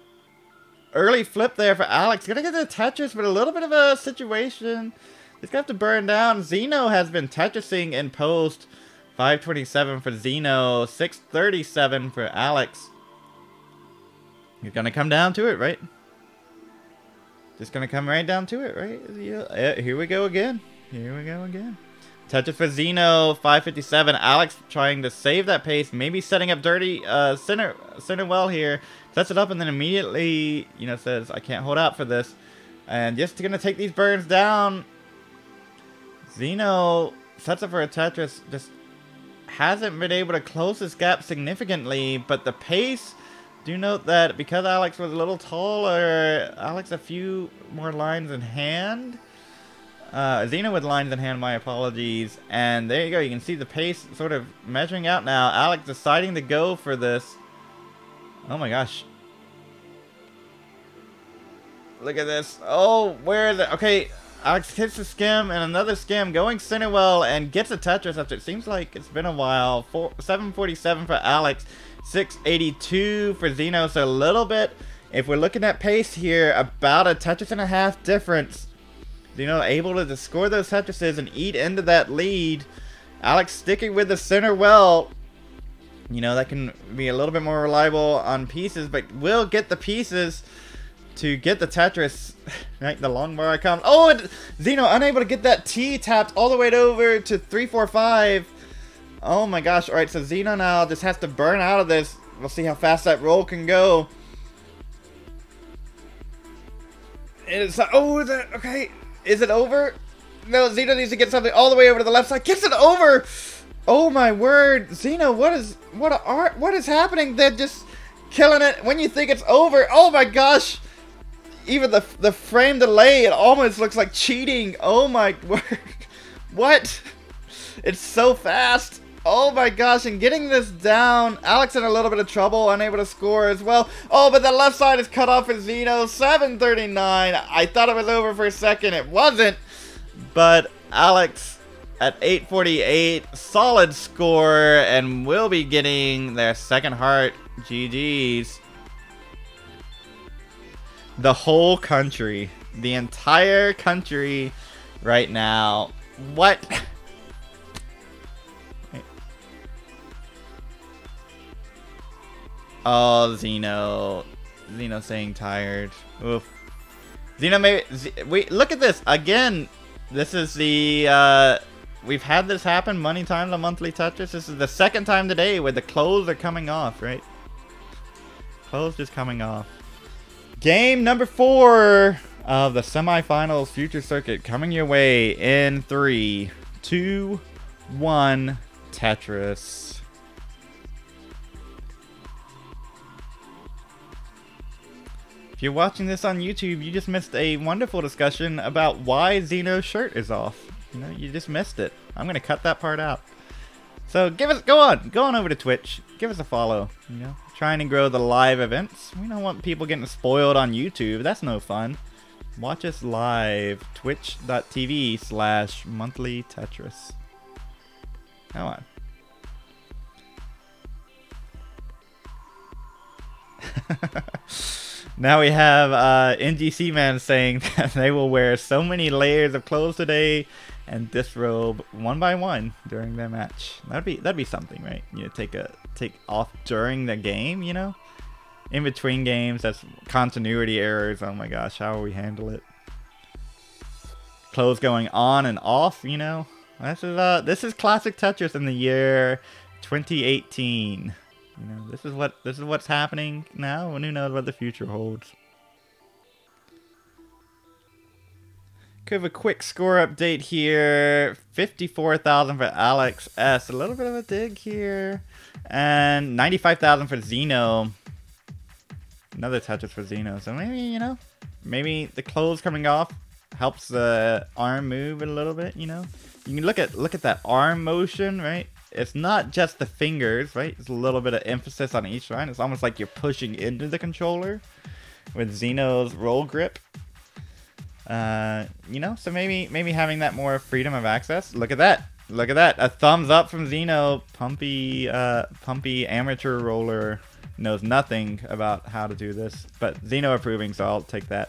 Early flip there for Alex. Gonna get the Tetris, but a little bit of a situation. He's gonna have to burn down. Xeno has been Tetrising in post. five twenty-seven for Xeno, six thirty-seven for Alex. You're gonna come down to it, right? Just gonna come right down to it, right? Yeah, here we go again. Here we go again. Tetris for Xeno, five fifty-seven. Alex trying to save that pace, maybe setting up dirty uh, center center well here. Sets it up and then immediately, you know, says, I can't hold out for this. And just going to take these burns down. Xeno sets up for a Tetris. Just hasn't been able to close this gap significantly, but the pace... Do note that because Alex was a little taller, Alex a few more lines in hand. Uh, Xena with lines in hand, my apologies. And there you go, you can see the pace sort of measuring out now. Alex deciding to go for this. Oh my gosh. Look at this. Oh, where is it? Okay, Alex hits a skim and another skim, going Cinewell and gets a Tetris after it seems like it's been a while. Four, seven forty-seven for Alex, six eighty-two for Xeno. So a little bit, if we're looking at pace here, about a Tetris and a half difference. You know, able to just score those Tetrises and eat into that lead. Alex sticking with the center well. You know, that can be a little bit more reliable on pieces, but will get the pieces to get the Tetris. Right, the long bar icon. Oh, and Xeno unable to get that T tapped all the way over to three forty-five. Oh my gosh. All right, so Xeno now just has to burn out of this. We'll see how fast that roll can go. It is, oh, that, okay. Is it over? No, Xeno needs to get something all the way over to the left side. Gets it over! Oh my word, Xeno, what is what a art what is happening? They're just killing it when you think it's over. Oh my gosh! Even the the frame delay, it almost looks like cheating. Oh my word. What? It's so fast. Oh my gosh, and getting this down. Alex in a little bit of trouble, unable to score as well. Oh, but the left side is cut off for Xeno. seven thirty-nine. I thought it was over for a second. It wasn't. But Alex at eight forty-eight, solid score, and will be getting their second heart. G Gs. The whole country. The entire country right now. What? Oh, Xeno. Xeno saying tired. Oof. Xeno may... Z, we, look at this. Again, this is the... Uh, we've had this happen many times on Monthly Tetris. This is the second time today where the clothes are coming off, right? Clothes just coming off. Game number four of the semifinals Future Circuit coming your way in three, two, one, Tetris. If you're watching this on YouTube, you just missed a wonderful discussion about why Xeno's shirt is off. You know, you just missed it. I'm gonna cut that part out. So give us, go on, go on over to Twitch, give us a follow. You know, trying to grow the live events. We don't want people getting spoiled on YouTube. That's no fun. Watch us live, twitch dot t v slash monthly tetris. Come on. Now we have uh, N G C Man saying that they will wear so many layers of clothes today and disrobe one by one during their match. That'd be that'd be something, right? You know, take a take off during the game, you know, in between games. That's continuity errors. Oh my gosh, how will we handle it? Clothes going on and off, you know. This is uh, this is classic Tetris in the year twenty eighteen. You know, this is what this is what's happening now, and who knows what the future holds. Could have a quick score update here. fifty-four thousand for Alex S. A little bit of a dig here. And ninety-five thousand for Xeno. Another Tetris for Xeno. So maybe, you know, maybe the clothes coming off helps the arm move a little bit, you know. You can look at look at that arm motion, right? It's not just the fingers, right? It's a little bit of emphasis on each line. It's almost like you're pushing into the controller with Xeno's roll grip. Uh, you know, so maybe maybe having that more freedom of access. Look at that. Look at that. A thumbs up from Xeno. Pumpy, uh, pumpy amateur roller knows nothing about how to do this. But Xeno approving, so I'll take that.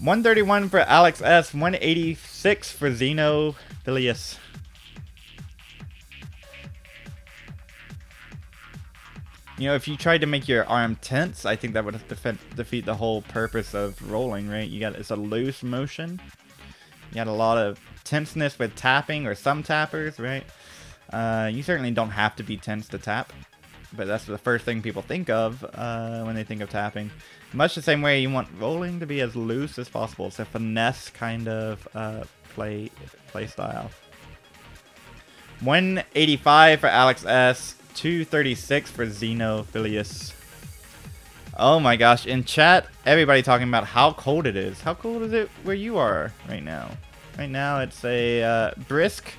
one thirty-one for Alex S. one eighty-six for Xenophilius. You know, if you tried to make your arm tense, I think that would defeat defeat the whole purpose of rolling, right? You got it's a loose motion. You got a lot of tenseness with tapping or some tappers, right? Uh, you certainly don't have to be tense to tap, but that's the first thing people think of uh, when they think of tapping. Much the same way, you want rolling to be as loose as possible. It's a finesse kind of uh, play play style. one eighty-five for Alex S. two thirty-six for Xenophilius. Oh my gosh, in chat, everybody talking about how cold it is. How cold is it where you are right now? Right now it's a uh, brisk,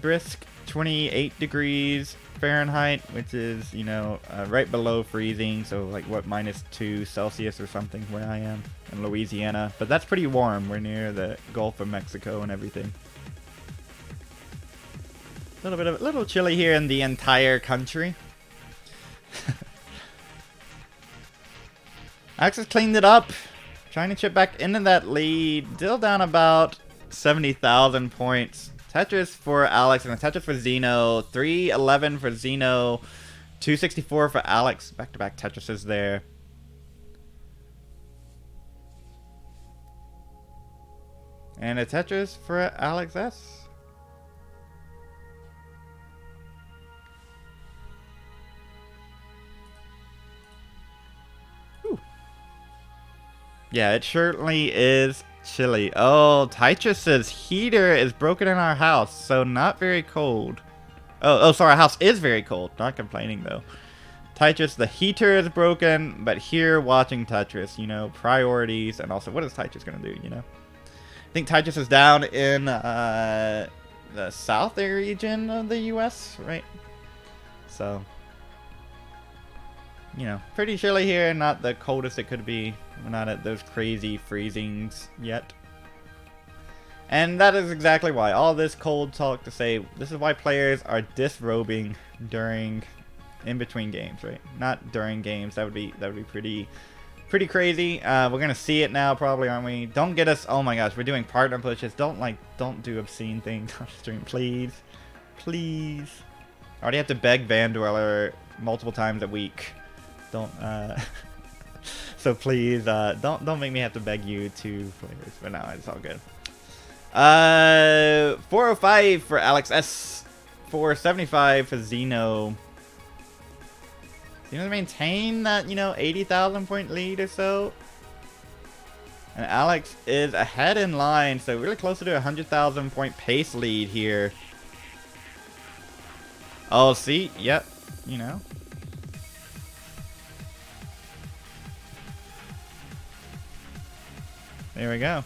brisk twenty-eight degrees Fahrenheit, which is, you know, uh, right below freezing, so like what, minus two Celsius or something where I am in Louisiana. But that's pretty warm. We're near the Gulf of Mexico and everything. A little bit of a little chilly here in the entire country. Alex has cleaned it up, trying to chip back into that lead. Still down about seventy thousand points. Tetris for Alex and Tetris for Xeno. three eleven for Xeno. two sixty-four for Alex. Back to back Tetrises there. And a Tetris for Alex S. Yeah, it certainly is chilly. Oh, Tetris's heater is broken in our house, so not very cold. Oh, oh, sorry, our house is very cold. Not complaining, though. Tetris, the heater is broken, but here watching Tetris, you know, priorities, and also what is Tetris going to do, you know? I think Tetris is down in uh, the south region of the U S, right? So, you know, pretty chilly here, not the coldest it could be. We're not at those crazy freezings yet. And that is exactly why. All this cold talk to say, this is why players are disrobing during, in between games, right? Not during games. That would be, that would be pretty, pretty crazy. Uh, we're going to see it now probably, aren't we? Don't get us, oh my gosh, we're doing partner pushes. Don't like, don't do obscene things on stream, please. Please. I already have to beg vandweller multiple times a week. Don't, uh... So please, uh, don't don't make me have to beg you to players. But no, it's all good. Uh, four oh five for Alex S. four seventy-five for Xeno. Xeno maintain that, you know, eighty thousand point lead or so. And Alex is ahead in line, so really close to a one hundred thousand point pace lead here. Oh, see? Yep. You know. There we go.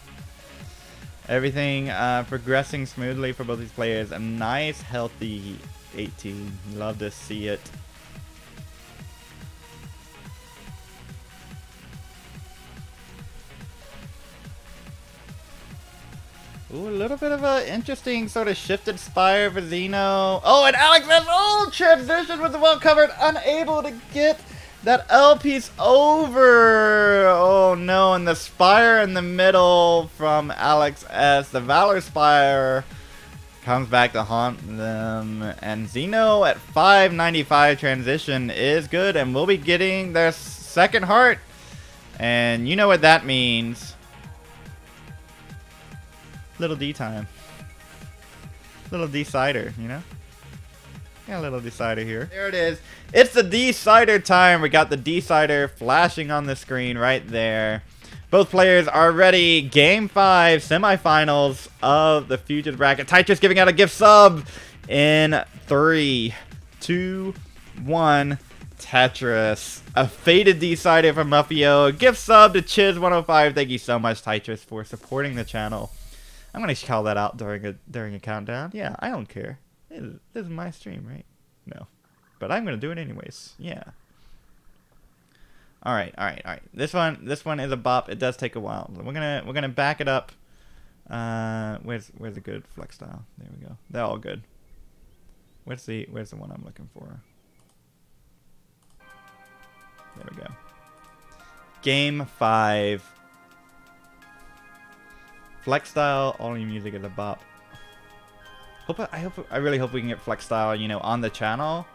Everything uh, progressing smoothly for both these players. A nice, healthy eighteen. Love to see it. Ooh, a little bit of an interesting sort of shifted spire for Xeno. Oh, and Alex has old transition with the well covered, unable to get that L piece over. Oh no, and the spire in the middle from Alex S. The Valor Spire comes back to haunt them. And Xeno at five ninety-five transition is good and will be getting their second heart. And you know what that means. Little D time. Little D-sider, you know? Got a little decider here. There it is. It's the decider time. We got the decider flashing on the screen right there. Both players are ready. Game five, semifinals of the Futures bracket. Tetris giving out a gift sub in three, two, one. Tetris. A faded decider from Muffio. A gift sub to Chiz one oh five. Thank you so much, Tetris, for supporting the channel. I'm gonna call that out during a during a countdown. Yeah, I don't care. This is my stream, right? No. But I'm going to do it anyways. Yeah. All right, all right, all right. This one this one is a bop. It does take a while. We're going to we're going to back it up. Uh where's where's a good Flexstyle? There we go. They're all good. Where's the where's the one I'm looking for? There we go. Game five. Flexstyle, all your music is a bop. Hope I hope I really hope we can get Flexstyle, you know, on the channel.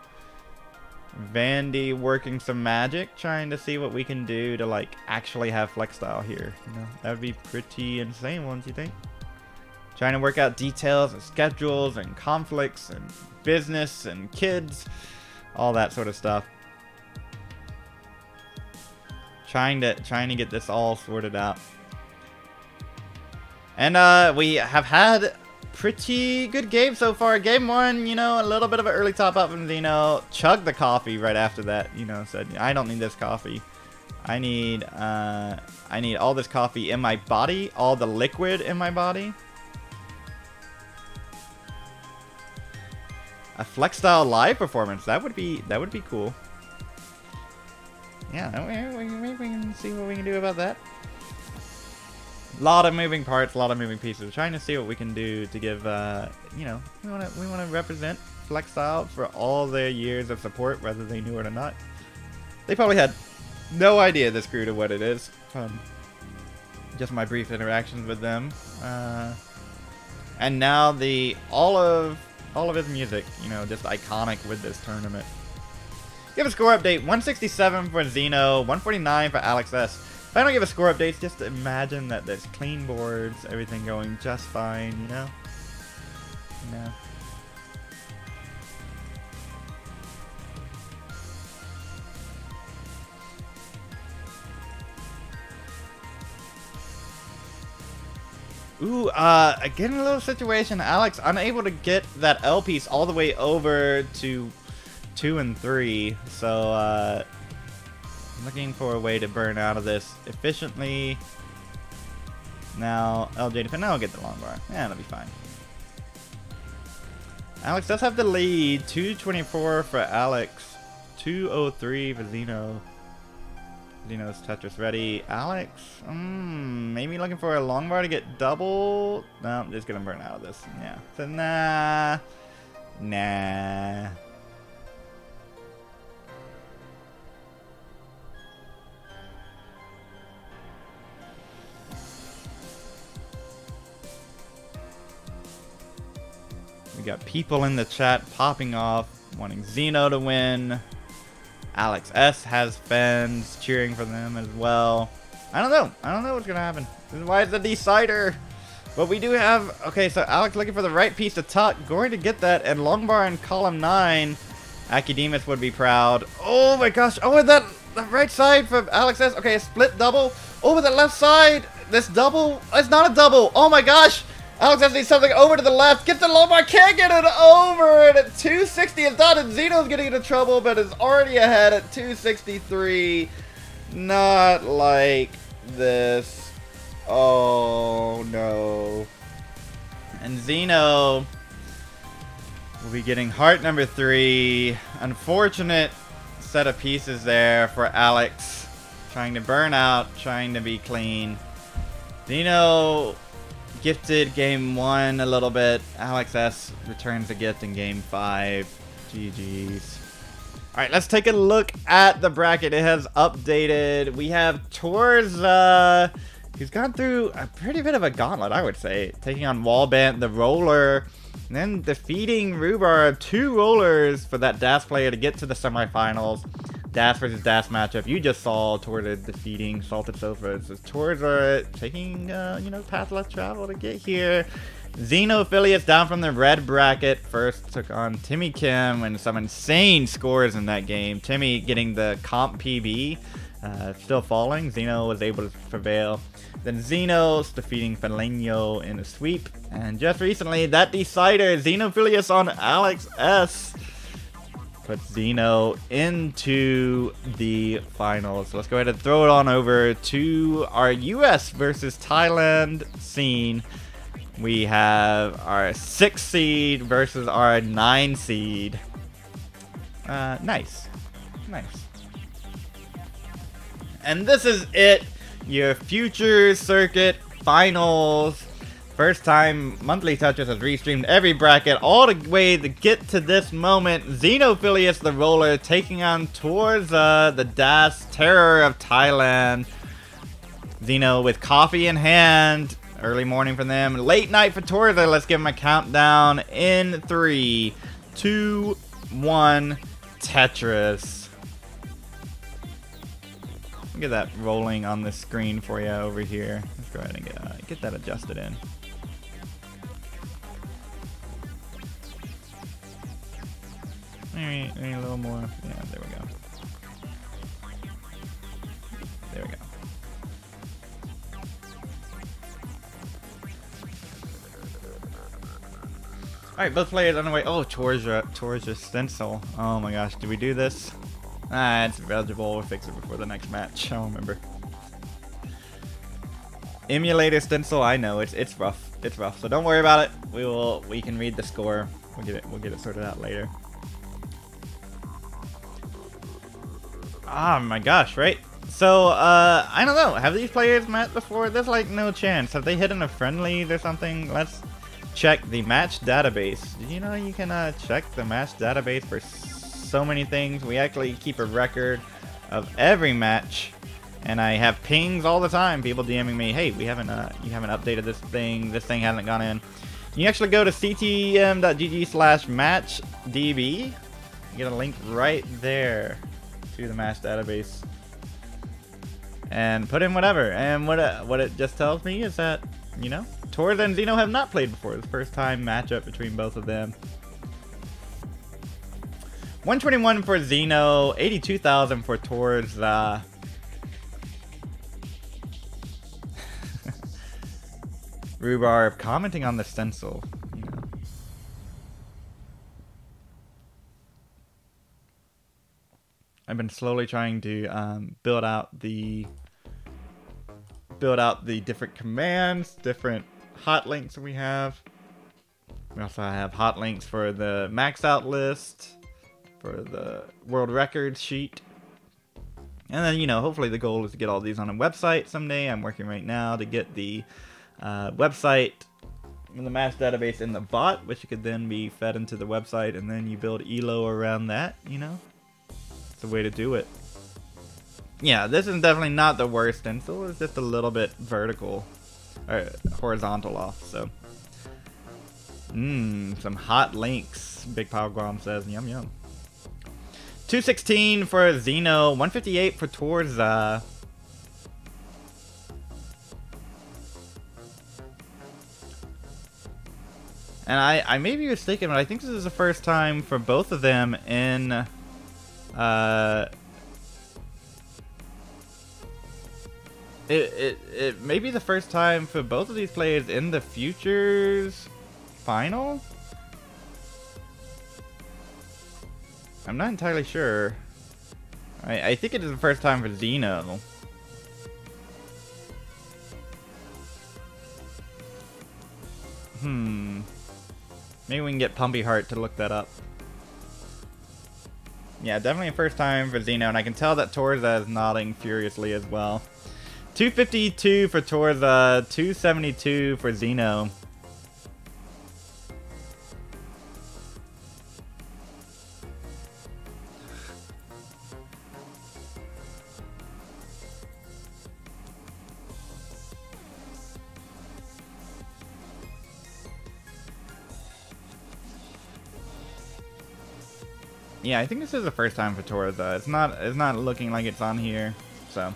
Vandy working some magic, trying to see what we can do to like actually have Flexstyle here. You know, that would be pretty insane, wouldn't you think? Trying to work out details and schedules and conflicts and business and kids, all that sort of stuff. Trying to trying to get this all sorted out. And uh, we have had pretty good game so far. Game one, you know, a little bit of an early top up from Xeno. Chugged the coffee right after that, you know, said, I don't need this coffee. I need, uh, I need all this coffee in my body, all the liquid in my body. A Flexstyle live performance, that would be, that would be cool. Yeah, we, we, we can see what we can do about that. A lot of moving parts, a lot of moving pieces. We're trying to see what we can do to give, uh, you know, we want to we want to represent Flexstyle for all their years of support, whether they knew it or not. They probably had no idea this grew to what it is. Um, just my brief interactions with them, uh, and now the all of all of his music, you know, just iconic with this tournament. Give a score update: one sixty-seven for Xeno, one forty-nine for Alex S. If I don't give a score update, just imagine that there's clean boards, everything going just fine, you know? You know? Ooh, uh, again, a little situation. Alex, unable to get that L piece all the way over to two and three, so, uh... looking for a way to burn out of this efficiently. Now, L J to pin. Now I'll get the long bar. Yeah, that'll be fine. Alex does have the lead. two twenty-four for Alex. two oh three for Xeno. Xeno's Tetris ready. Alex, mm, maybe looking for a long bar to get double. No, I'm just going to burn out of this. Yeah. So, nah. Nah. We got people in the chat popping off, wanting Xeno to win. Alex S has fans cheering for them as well. I don't know. I don't know what's going to happen. This is why it's a decider. But we do have... Okay, so Alex looking for the right piece to tuck. Going to get that. And Longbar in column nine. Academus would be proud. Oh my gosh. Oh, that the right side for Alex S. Okay, a split double. Over the left side. This double. It's not a double. Oh my gosh. Alex has to do something over to the left. Get the low bar. Can't get it over. And at two sixty, it's not. And Xeno's getting into trouble, but is already ahead at two sixty-three. Not like this. Oh, no. And Xeno will be getting heart number three. Unfortunate set of pieces there for Alex. Trying to burn out. Trying to be clean. Xeno... gifted game one a little bit. Alex S returns a gift in game five. G G's. All right, let's take a look at the bracket. It has updated. We have Torzsa, who's gone through a pretty bit of a gauntlet, I would say, taking on Wallbant, the roller, and then defeating Rhubarb. Two rollers for that Das player to get to the semifinals. Das versus Das matchup. You just saw Torzsa defeating Salted Sofa. So Torzsa taking, uh, you know, path less travel to get here. Xenophilius down from the red bracket. First took on Timmy Kim and some insane scores in that game. Timmy getting the comp P B. Uh, still falling. Xeno was able to prevail. Then Xeno's defeating Felenio in a sweep. And just recently, that decider, Xenophilius on Alex S. Puts Xeno into the finals. So let's go ahead and throw it on over to our U S versus Thailand scene. We have our six seed versus our nine seed. Uh, nice. Nice. And this is it. Your Future Circuit finals. First time Monthly Tetris has restreamed every bracket all the way to get to this moment. Xenophilius the roller taking on Torzsa, the Das terror of Thailand. Xeno with coffee in hand. Early morning for them. Late night for Torzsa. Let's give him a countdown in three, two, one. Tetris. Look at that rolling on the screen for you over here. Let's go ahead and get, uh, get that adjusted in. Maybe, maybe a little more. Yeah, there we go. There we go. All right, both players on the way. Oh, Torzsa, Torzsa stencil. Oh my gosh, did we do this? Ah, it's valuable. We'll fix it before the next match. I don't remember. Emulator stencil. I know it's it's rough. It's rough. So don't worry about it. We will. We can read the score. We'll get it. We'll get it sorted out later. Ah, oh my gosh. Right. So uh, I don't know. Have these players met before? There's like no chance. Have they hidden a friendly or something? Let's check the match database. Did you know you can uh, check the match database for so many things? We actually keep a record of every match, and I have pings all the time. People DMing me, "Hey, we haven't uh, you haven't updated this thing. This thing hasn't gone in." You actually go to c t m dot g g slash match d b. You get a link right there to the match database, and put in whatever. And what uh, what it just tells me is that, you know, Torzsa and Xeno have not played before. It's the first time matchup between both of them. one twenty-one for Xeno, eighty-two thousand for Torzsa. Rhubarb commenting on the stencil. You know. I've been slowly trying to um, build out the build out the different commands, different hot links we have. We also have hot links for the max out list, for the world records sheet. And then, you know, hopefully the goal is to get all these on a website someday. I'm working right now to get the uh, website and the match database in the bot, which could then be fed into the website, and then you build E L O around that, you know? It's the way to do it. Yeah, this is definitely not the worst stencil. It's just a little bit vertical or horizontal off. So, mmm, some hot links. Big Power Guam says, yum yum. two sixteen for Xeno, one fifty-eight for Torzsa. And I, I may be mistaken, but I think this is the first time for both of them in, uh. It, it, it may be the first time for both of these players in the Futures final? I'm not entirely sure. I, I think it is the first time for Xeno. Hmm. Maybe we can get pumpyheart to look that up. Yeah, definitely a first time for Xeno, and I can tell that Torzsa is nodding furiously as well. two fifty-two for Torzsa, two seventy-two for Xeno. Yeah, I think this is the first time for Torzsa. It's not it's not looking like it's on here, so.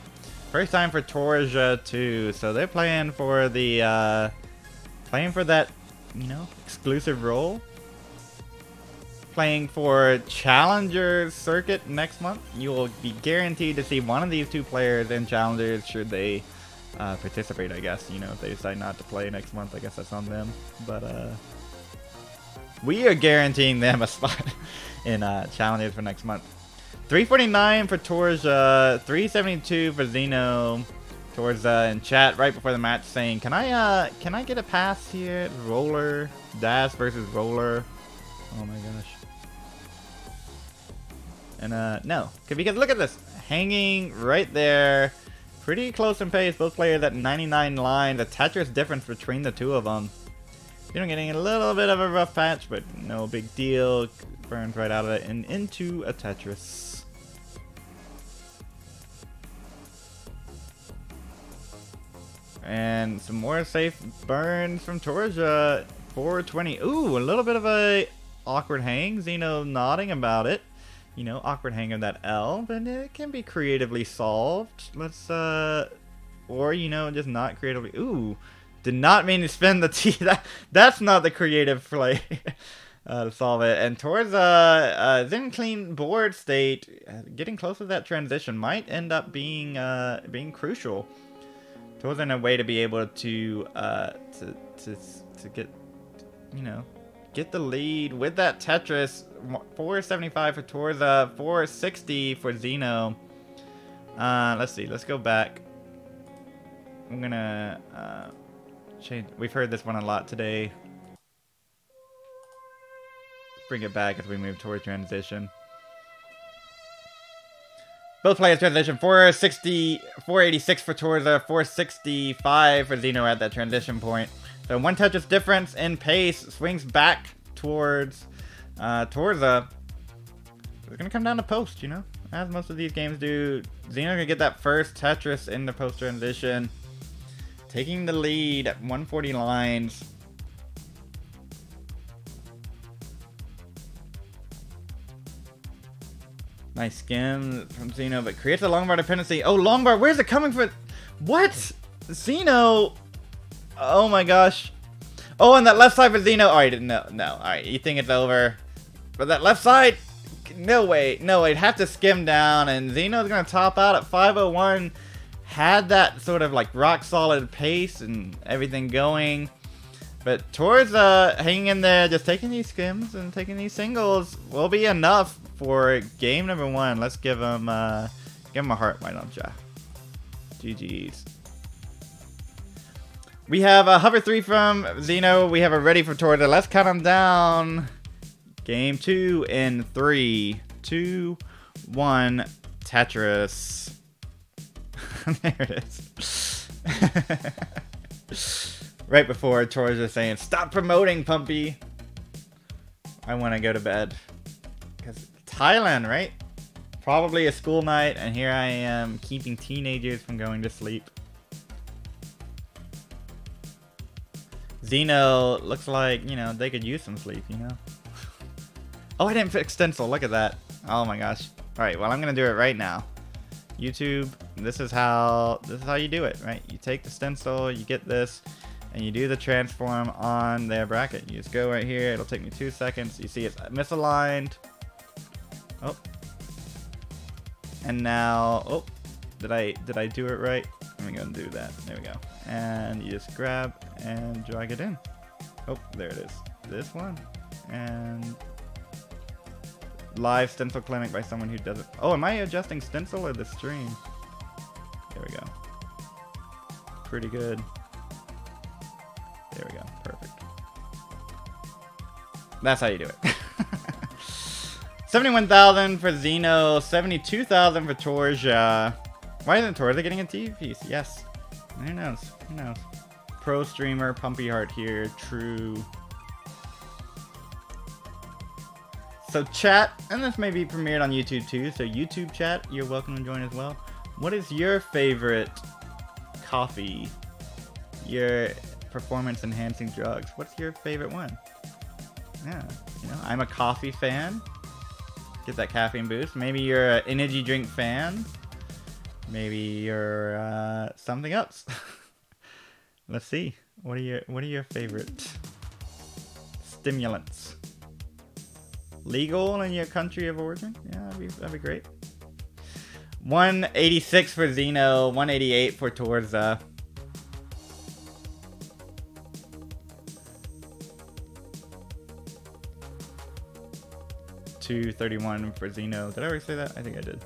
First time for Torzsa too, so they're playing for the, uh, playing for that, you know, exclusive role. Playing for Challenger Circuit next month. You will be guaranteed to see one of these two players in Challengers should they uh, participate, I guess. You know, if they decide not to play next month, I guess that's on them. But uh, we are guaranteeing them a spot in uh, Challengers for next month. three forty-nine for Torzsa, three seventy-two for Xeno. Torzsa in chat right before the match saying, "Can I uh can I get a pass here? Roller dash versus roller." Oh my gosh. And uh no, because look at this, hanging right there, pretty close in pace. Both players at ninety-nine lines. A Tetris difference between the two of them. You're getting a little bit of a rough patch, but no big deal. Burns right out of it and into a Tetris. And some more safe burns from Torzsa. four twenty. Ooh, a little bit of a awkward hang. Xeno nodding about it. You know, awkward hang of that L, but it can be creatively solved. Let's, uh, or, you know, just not creatively. Ooh, did not mean to spin the T. That, that's not the creative play uh, to solve it. And Torzsa, uh, then clean board state, uh, getting close to that transition might end up being, uh, being crucial. Wasn't a way to be able to, uh, to, to, to get, you know, Get the lead with that Tetris. four seventy-five for Torzsa, four sixty for Xeno. Uh, let's see. Let's go back. I'm gonna uh, change. We've heard this one a lot today. Let's bring it back as we move towards transition. Both players transition. four sixty, four eighty-six for Torzsa, four sixty-five for Xeno at that transition point. So one Tetris difference in pace swings back towards uh, Torzsa. It's gonna come down to post, you know, as most of these games do. Xeno gonna get that first Tetris in the post transition, taking the lead at one forty lines. Nice skim from Xeno, but creates a longbar dependency. Oh, longbar, where's it coming from? What? Xeno. Oh my gosh. Oh, on that left side for Xeno. All right, no, no. All right, you think it's over. But that left side, no way, no way. It'd have to skim down, and Xeno's going to top out at five oh one. Had that sort of like rock solid pace and everything going. But Torzsa hanging in there, just taking these skims and taking these singles will be enough for game number one. Let's give him, uh, give him a heart, why don't ya? G G's. We have a hover three from Xeno. We have a ready for Torzsa. Let's count them down. Game two in three, two, one, Tetris. There it is. Right before Torzsa saying, "Stop promoting, Pumpy. I want to go to bed." Because Thailand, right? Probably a school night, and here I am keeping teenagers from going to sleep. Xeno looks like, you know, they could use some sleep, you know? Oh, I didn't fix stencil. Look at that. Oh my gosh. All right, well, I'm going to do it right now. YouTube, this is how this is how you do it, right? You take the stencil, you get this, and you do the transform on their bracket. You just go right here. It'll take me two seconds. You see it's misaligned. Oh. And now, oh, did I did I do it right? Let me go and do that. There we go. And you just grab and drag it in. Oh, there it is. This one. And live stencil clinic by someone who doesn't. Oh, am I adjusting stencil or the stream? There we go. Pretty good. There we go. Perfect. That's how you do it. seventy-one thousand for Xeno, seventy-two thousand for Torzsa. Why isn't Torzsa getting a T V piece? Yes. Who knows? Who knows? Pro streamer, pumpyheart here. True. So chat, and this may be premiered on YouTube too, so YouTube chat, you're welcome to join as well. What is your favorite coffee? Your performance enhancing drugs? What's your favorite one? Yeah, you know, I'm a coffee fan. Get that caffeine boost. Maybe you're an energy drink fan. Maybe you're uh, something else. Let's see. What are your What are your favorite stimulants? Legal in your country of origin? Yeah, that'd be, that'd be great. one eighty-six for Xeno, one eighty-eight for Torzsa. two thirty-one for Xeno. Did I already say that? I think I did.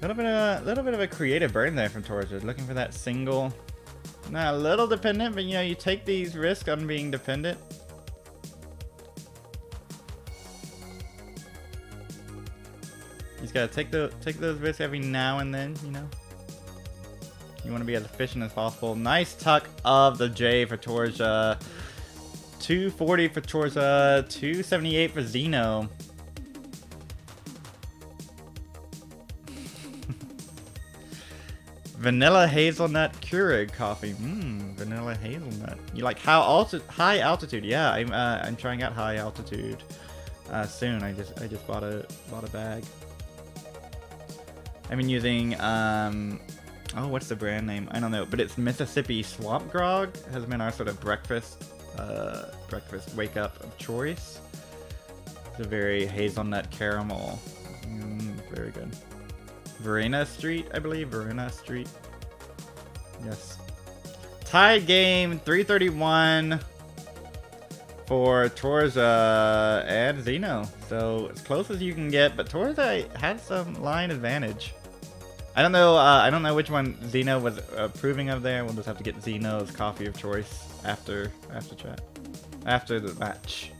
A little bit of a little bit of a creative burn there from Torzsa, looking for that single. Not a little dependent, but you know, you take these risks on being dependent. You just gotta take the take those risks every now and then, you know. You want to be as efficient as possible. Nice tuck of the J for Torzsa. two forty for Torzsa. two seventy-eight for Xeno. Vanilla hazelnut Keurig coffee. Mmm, vanilla hazelnut. You like how alti high altitude? Yeah, I'm uh, I'm trying out high altitude uh, soon. I just I just bought a bought a bag. I've been using, um, oh, what's the brand name? I don't know, but it's Mississippi Swamp Grog. It has been our sort of breakfast, uh, breakfast wake up of choice. It's a very hazelnut caramel. Mm, very good. Verena Street, I believe. Verena Street. Yes. Tied game, three thirty-one for Torzsa and Xeno. So as close as you can get, but Torzsa had some line advantage. I don't know. Uh, I don't know which one Xeno was approving of there. We'll just have to get Xeno's coffee of choice after after chat, after the match.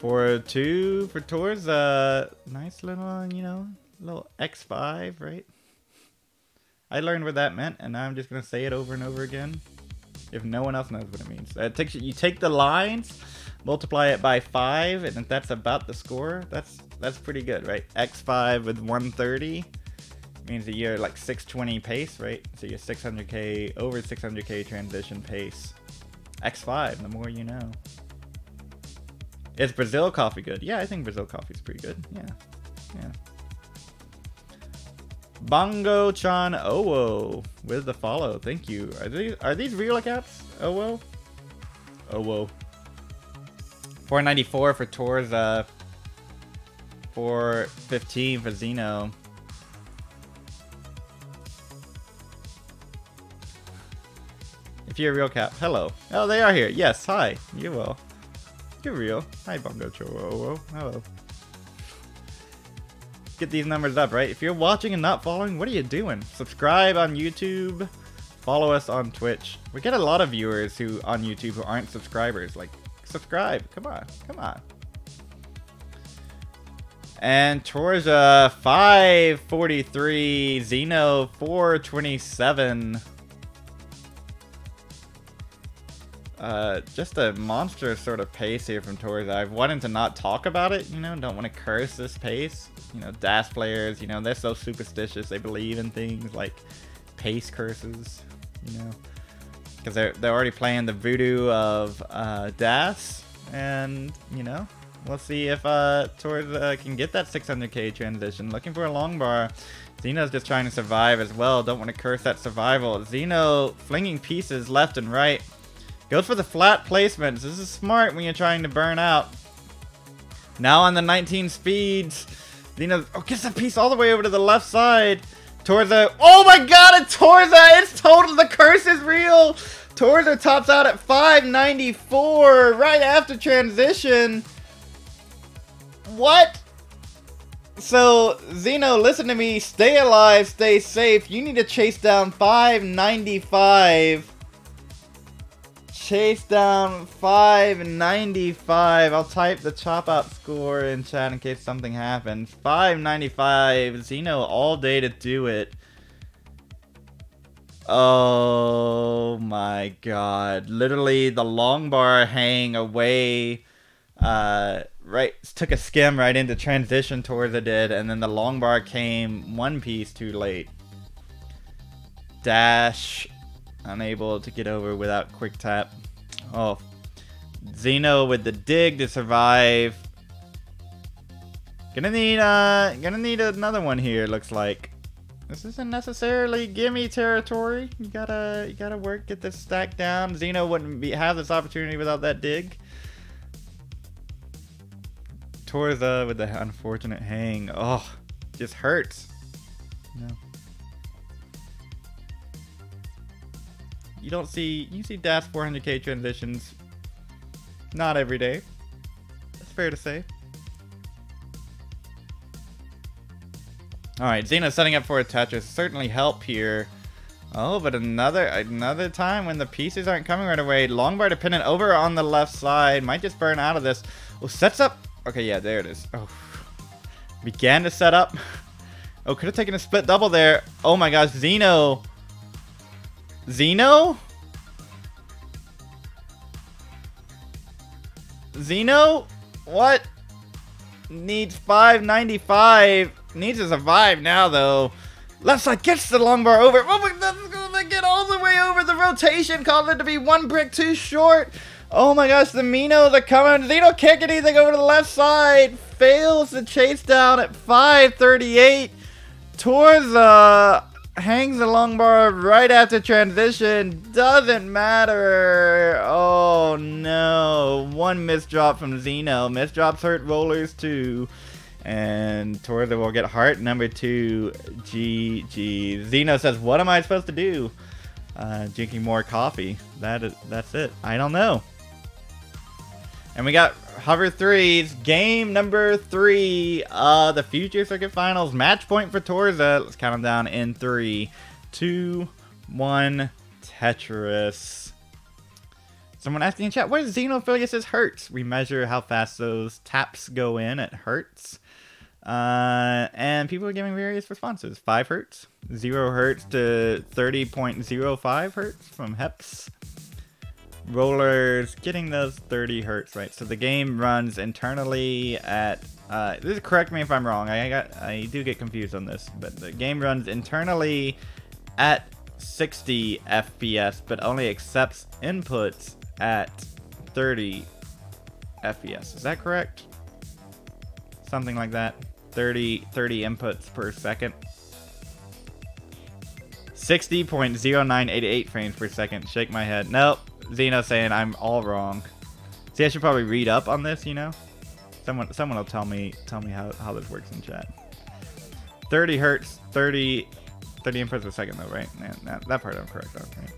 For two for Torzsa, nice little, you know, little X five, right? I learned what that meant, and now I'm just gonna say it over and over again, if no one else knows what it means. It takes you, you take the lines, multiply it by five, and if that's about the score, that's that's pretty good, right? X five with one thirty means that you're like six twenty pace, right? So you're six hundred K, over six hundred K transition pace. X five, the more you know. Is Brazil coffee good? Yeah, I think Brazil coffee's pretty good. Yeah, yeah. Bongo Chan Owo with the follow. Thank you. Are these are these real accounts? Owo, Owo. four ninety-four for Torzsa. four fifteen for Xeno. If you're a real cap, hello. Oh, they are here. Yes, hi. You will. You're real. Hi, Bongo Choo. Hello. Get these numbers up, right? If you're watching and not following, what are you doing? Subscribe on YouTube. Follow us on Twitch. We get a lot of viewers who on YouTube who aren't subscribers. Like, subscribe. Come on. Come on. And Torzsa five forty-three. Xeno four twenty-seven. Uh, just a monster sort of pace here from Torzsa. I've wanted to not talk about it, you know, don't want to curse this pace. You know, D A S players, you know, they're so superstitious. They believe in things like pace curses, you know, because they're, they're already playing the voodoo of uh, D A S. And, you know, we'll see if uh, Torzsa can get that six hundred K transition. Looking for a long bar. Xeno's just trying to survive as well. Don't want to curse that survival. Xeno flinging pieces left and right. Goes for the flat placements. This is smart when you're trying to burn out. Now on the nineteen speeds. Xeno, oh, gets the piece all the way over to the left side. Torzsa, oh my god, it's Torzsa! It's total, the curse is real! Torzsa tops out at five ninety-four, right after transition. What? So, Xeno, listen to me. Stay alive, stay safe. You need to chase down five ninety-five. Chase down five ninety-five. I'll type the chop out score in chat in case something happens. five ninety-five. Xeno all day to do it. Oh my god. Literally the long bar hang away. Uh, right, took a skim right into transition towards it did. And then the long bar came one piece too late. Dash. Unable to get over without quick tap. Oh, Xeno with the dig to survive. Gonna need uh, gonna need another one here. Looks like this isn't necessarily gimme territory. You gotta, you gotta work, get this stack down. Xeno wouldn't be, have this opportunity without that dig. Torzsa with the unfortunate hang. Oh, just hurts. No. You don't see, you see D A S four hundred K transitions not every day. That's fair to say. Alright, Xeno setting up for a Tetris. Certainly help here. Oh, but another another time when the pieces aren't coming right away. Long bar dependent over on the left side. Might just burn out of this. Oh, sets up. Okay, yeah, there it is. Oh, began to set up. Oh, could have taken a split double there. Oh my gosh, Xeno. Xeno? Xeno? What? Needs five ninety-five. Needs to survive now, though. Left side gets the long bar over. Oh, but that's gonna get all the way over the rotation. Called it to be one brick too short. Oh my gosh, the Minos are coming. Xeno can't get anything over to the left side. Fails the chase down at five thirty-eight. Torzsa. hangs the long bar right after transition. Doesn't matter. Oh no. One missed drop from Xeno. Missed drops hurt rollers too. And Torzsa will get heart number two. G G. Xeno says, what am I supposed to do? Uh, drinking more coffee. That is, that's it. I don't know. And we got Hover threes. Game number three. Uh, the Future Circuit Finals. Match point for Torzsa. Let's count them down in three, two, one. Tetris. Someone asking in chat, what is Xenophilius' hertz? We measure how fast those taps go in at hertz. Uh, and people are giving various responses. five hertz, zero hertz to thirty point zero five hertz from Heps. Rollers getting those thirty hertz, right? So the game runs internally at, uh, this is, correct me if I'm wrong, I got, I do get confused on this, but the game runs internally at sixty F P S, but only accepts inputs at thirty F P S. Is that correct? Something like that. thirty, thirty inputs per second. sixty point zero nine eight eight frames per second. Shake my head. Nope. Xeno saying I'm all wrong. See, I should probably read up on this, you know? Someone someone will tell me tell me how, how this works in chat. thirty hertz, thirty, thirty inputs per second though, right? Man, that, that part I'm correct on, right?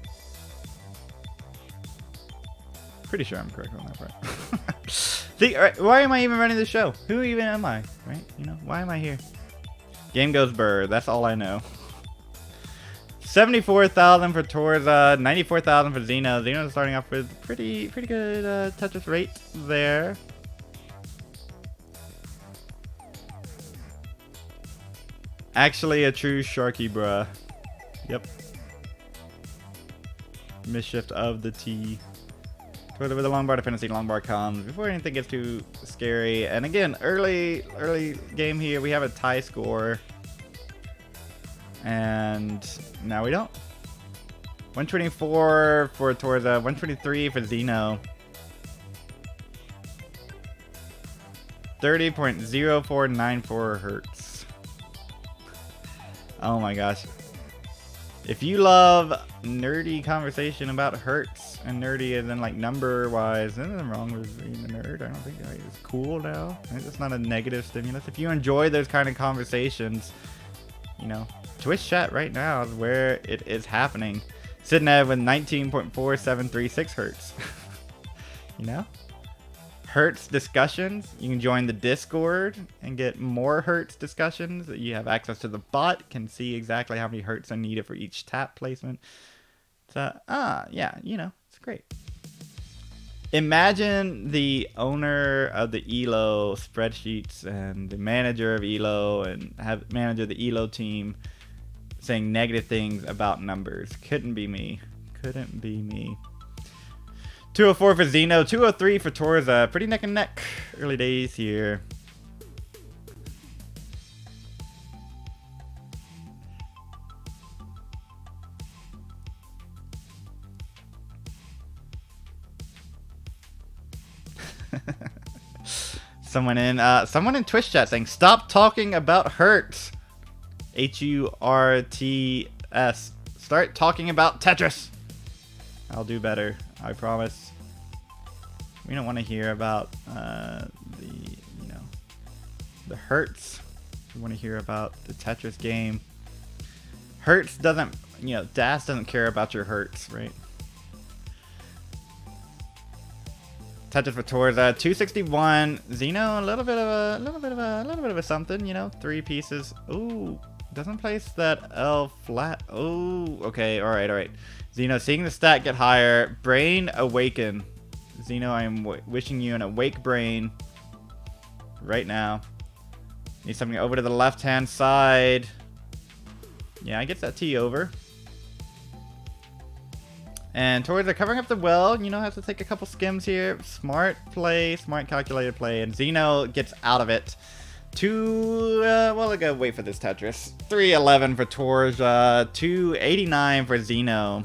Pretty sure I'm correct on that part. See, why am I even running this show? Who even am I? Right? You know, why am I here? Game goes burr. That's all I know. seventy-four thousand for Torzsa, ninety-four thousand for Xeno. Xeno's starting off with pretty, pretty good uh, Tetris rate there. Actually, a true Sharky, bruh. Yep. Misshift of the T. With the long bar dependency, long bar comes before anything gets too scary. And again, early, early game here, we have a tie score. And now we don't. one twenty-four for Torzsa, one twenty-three for Xeno. thirty point zero four nine four hertz. Oh my gosh. If you love nerdy conversation about hertz and nerdy and then like number wise, there's nothing wrong with being a nerd. I don't think that is cool now. It's not a negative stimulus. If you enjoy those kind of conversations, you know, Twitch chat right now is where it is happening. Sidnev with nineteen point four seven three six hertz. You know? Hertz discussions. You can join the Discord and get more hertz discussions. You have access to the bot, can see exactly how many hertz are needed for each tap placement. So ah yeah, you know, it's great. Imagine the owner of the E L O spreadsheets and the manager of E L O and have manager of the E L O team saying negative things about numbers. Couldn't be me. Couldn't be me. two oh four for Xeno, two oh three for Torzsa. Pretty neck and neck. Early days here. Someone in uh, someone in Twitch chat saying, stop talking about hurts. H U R T S. Start talking about Tetris. I'll do better. I promise. We don't want to hear about uh, the, you know, the hertz. We want to hear about the Tetris game. Hertz doesn't, you know, D A S doesn't care about your hertz, right? Tetris for Torzsa, two sixty-one. Xeno, a little bit of a, little bit of a, little bit of a something, you know, three pieces. Ooh, doesn't place that L flat. Ooh, okay, all right, all right. Xeno, seeing the stat get higher. Brain awaken. Xeno, I am w wishing you an awake brain right now. Need something over to the left-hand side. Yeah, I get that T over. And Torzsa covering up the well. You know, has to take a couple skims here. Smart play, smart calculated play. And Xeno gets out of it. Two, uh, well, I gotta wait for this Tetris. three eleven for Torzsa, two eighty-nine for Xeno.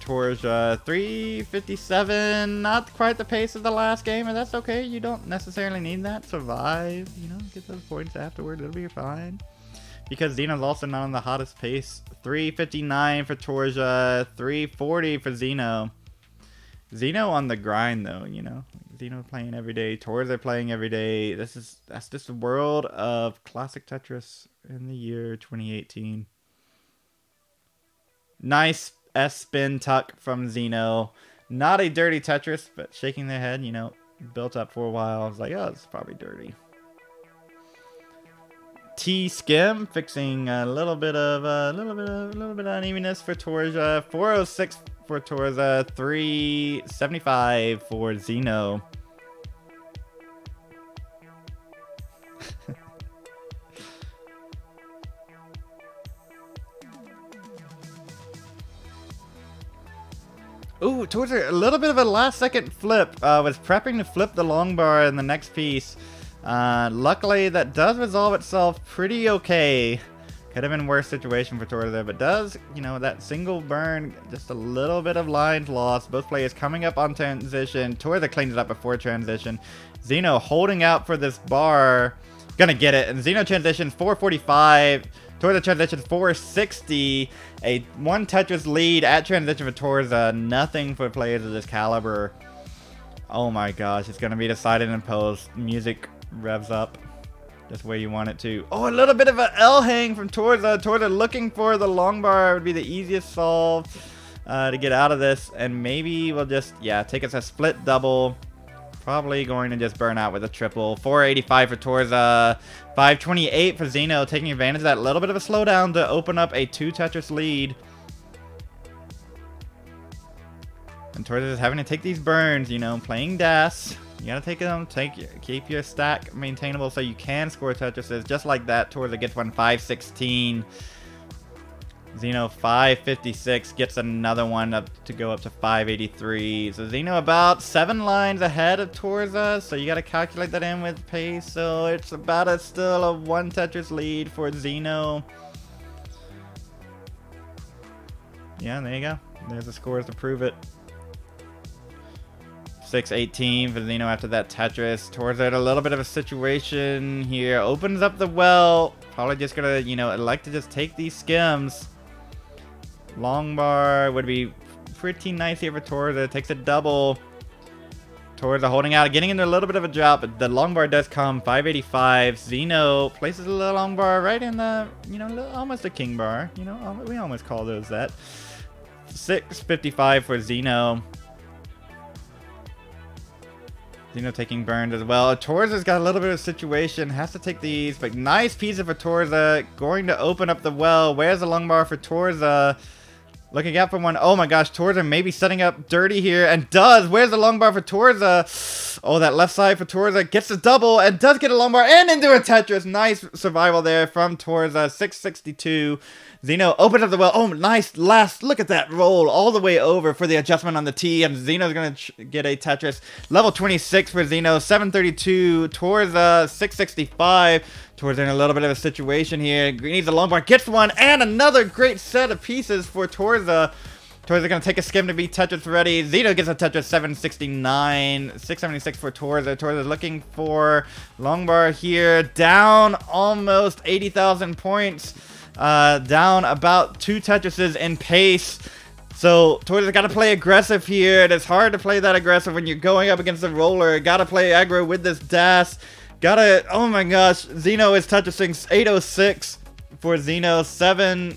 Torzsa three fifty-seven, not quite the pace of the last game, and that's okay. You don't necessarily need that. Survive, you know, get those points afterward. It'll be fine. Because Xeno's also not on the hottest pace. three fifty-nine for Torzsa, three forty for Xeno. Xeno on the grind though, you know. Xeno playing every day, Torzsa playing every day. This is that's just the world of Classic Tetris in the year twenty eighteen. Nice S-spin tuck from Xeno. Not a dirty Tetris, but shaking their head, you know, built up for a while. I was like, oh, it's probably dirty. T-skim fixing a little bit of a uh, little bit of a little bit of unevenness for Torzsa. four oh six for Torzsa, three seventy-five for Xeno. Ooh, Torzsa, a little bit of a last-second flip. Uh, was prepping to flip the long bar in the next piece. Uh, luckily, that does resolve itself pretty okay. Could have been worse situation for Torzsa, but does, you know, that single burn, just a little bit of lines lost. Both players coming up on transition. Torzsa cleans it up before transition. Xeno holding out for this bar. Gonna get it. And Xeno transitions four forty-five. Torzsa transitions four sixty. A one Tetris lead at transition for Torzsa. Nothing for players of this caliber. Oh my gosh, it's gonna be decided in post. Music revs up just where you want it to. Oh, a little bit of an L hang from Torzsa. Torzsa looking for the long bar would be the easiest solve uh, to get out of this. And maybe we'll just, yeah, take us a split double. Probably going to just burn out with a triple. four eighty-five for Torzsa, five twenty-eight for Xeno, taking advantage of that little bit of a slowdown to open up a two Tetris lead. And Torzsa is having to take these burns, you know, playing D A S. You gotta take them, take, keep your stack maintainable so you can score Tetrises. Just like that, Torzsa gets one, five sixteen. Xeno five fifty-six gets another one up to go up to five eighty-three. So Xeno about seven lines ahead of Torzsa. So you got to calculate that in with pace. So it's about a still a one Tetris lead for Xeno. Yeah, there you go. There's the scores to prove it. six eighteen for Xeno after that Tetris. Torzsa in a little bit of a situation here. Opens up the well. Probably just gonna, you know, elect to just take these skims. Long bar would be pretty nice here for Torzsa. Takes a double. Torzsa holding out, getting into a little bit of a drop, but the long bar does come. five eighty-five. Xeno places the long bar right in the, you know, almost a king bar. You know, we almost call those that. six fifty-five for Xeno. Xeno taking burns as well. Torzsa's got a little bit of a situation. Has to take these. But nice pizza for Torzsa. Going to open up the well. Where's the long bar for Torzsa? Looking out for one. Oh my gosh. Torzsa maybe setting up dirty here. And does. Where's the long bar for Torzsa? Oh, that left side for Torzsa. Gets the double. And does get a long bar. And into a Tetris. Nice survival there from Torzsa. six sixty-two. Xeno opens up the well. Oh, nice last. Look at that roll all the way over for the adjustment on the T. And Xeno's going to get a Tetris. Level twenty-six for Xeno. seven thirty-two. Torzsa, six sixty-five. Torzsa in a little bit of a situation here. He needs a long bar. Gets one. And another great set of pieces for Torzsa. Torzsa going to take a skim to be Tetris ready. Xeno gets a Tetris. seven sixty-nine. six seventy-six for Torzsa. Torzsa looking for long bar here. Down almost eighty thousand points. Uh, down about two Tetrises in pace. So Torzsa got to play aggressive here. And it's hard to play that aggressive when you're going up against the roller. Got to play aggro with this dash. Got to... Oh my gosh. Xeno is Tetrising. eight oh six for Xeno. seven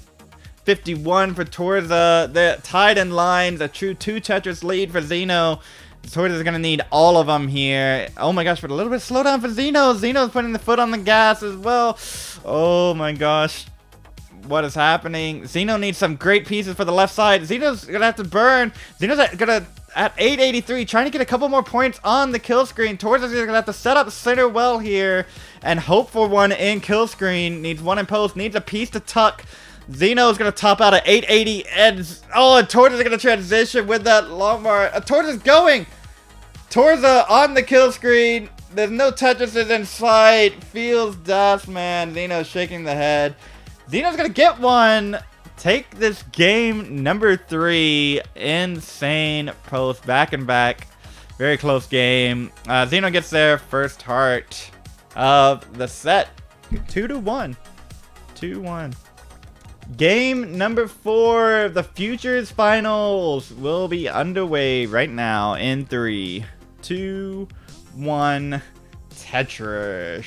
fifty-one for Torzsa. They're tied in lines. A true two Tetris lead for Xeno. Torzsa is going to need all of them here. Oh my gosh, but a little bit of slowdown for Xeno. Xeno's putting the foot on the gas as well. Oh my gosh. What is happening? Xeno needs some great pieces for the left side. Xeno's gonna have to burn. Xeno's gonna at eight eighty-three, trying to get a couple more points on the kill screen. Torzsa's gonna have to set up center well here and hope for one in kill screen. Needs one in post. Needs a piece to tuck. Xeno's gonna top out at eight eighty and oh, and Torzsa's gonna transition with that long bar. Uh, Torzsa's going. Torzsa on the kill screen. There's no Tetrises in sight. Feels dust, man. Xeno's shaking the head. Xeno's gonna get one. take this game number three. Insane pulls back and back. Very close game. Uh, Xeno gets their first heart of the set. Two to one. Two one. Game number four, the Futures Finals will be underway right now in three, two, one, Tetris.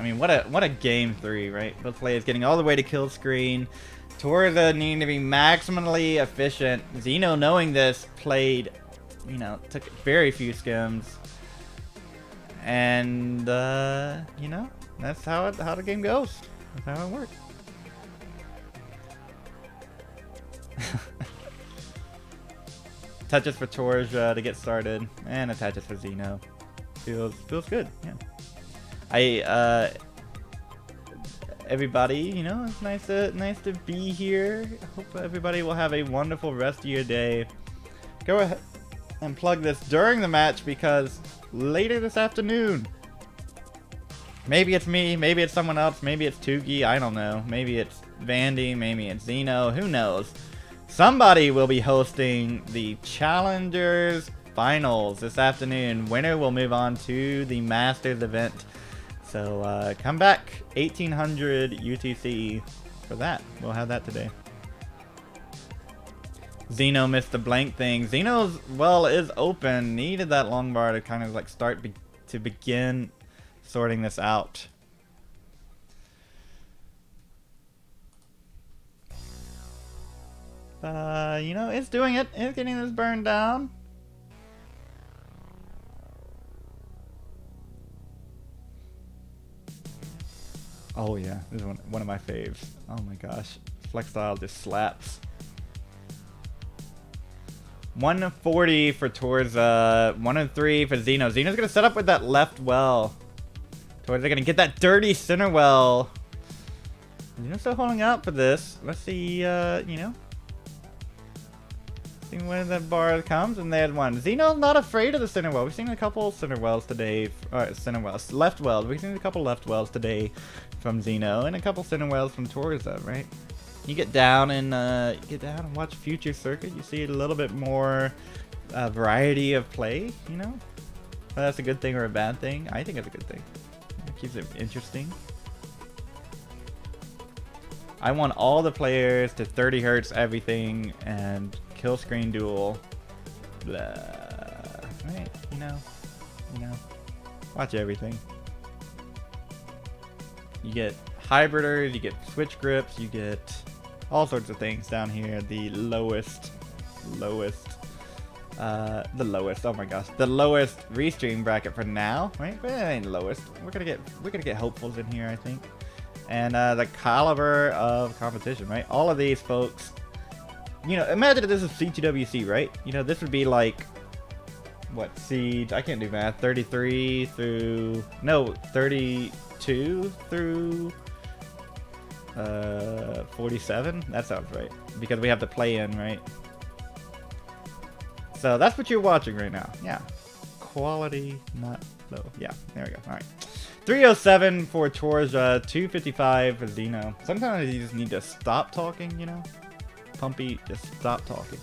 I mean, what a what a game three, right? Both players getting all the way to kill screen. Torzsa needing to be maximally efficient. Xeno, knowing this, played, you know, took very few skims. And, uh, you know, that's how, it, how the game goes. That's how it works. Tetris for Torzsa to get started, and a Tetris for Xeno. Feels, feels good, yeah. I, uh, everybody, you know, it's nice to, nice to be here. Hope everybody will have a wonderful rest of your day. Go ahead and plug this during the match, because later this afternoon, maybe it's me, maybe it's someone else, maybe it's Tugi, I don't know, maybe it's Vandy, maybe it's Xeno, who knows, somebody will be hosting the Challengers Finals this afternoon. Winner will move on to the Masters event, so uh, come back eighteen hundred U T C for that. We'll have that today. Xeno missed the blank thing. Xeno's well is open. Needed that long bar to kind of like start be to begin sorting this out. Uh, you know, it's doing it. It's getting this burned down. Oh yeah, this is one, one of my faves. Oh my gosh, Flexstyle just slaps. one forty for Torzsa, one oh three for Xeno. Xeno's gonna set up with that left well. Torzsa gonna get that dirty center well. Xeno's still holding out for this. Let's see, uh, you know. See when that bar comes, and they had one. Xeno's not afraid of the center well. We've seen a couple center wells today. Alright, center wells. Left wells. We've seen a couple left wells today from Xeno, and a couple center wells from Torzsa, right? You get down and uh, get down and watch Future Circuit. You see a little bit more uh, variety of play, you know. Whether that's a good thing or a bad thing. I think it's a good thing. It keeps it interesting. I want all the players to thirty hertz everything and kill screen duel. Blah. Right? You know. You know. Watch everything. You get hybriders. You get switch grips. You get all sorts of things down here. The lowest, lowest, uh, the lowest. Oh my gosh, the lowest restream bracket for now, right? But it ain't lowest. We're gonna get, we're gonna get hopefuls in here, I think. And uh, the caliber of competition, right? All of these folks. You know, imagine if this is C T W C, right? You know, this would be like, what seed? I can't do math. Thirty-three through no thirty-two through. Uh, forty-seven? That sounds right. Because we have to play in, right? So that's what you're watching right now. Yeah. Quality, not low. Yeah, there we go. Alright. three oh seven for Torzsa, two fifty-five for Xeno. Sometimes you just need to stop talking, you know? Pumpy, just stop talking.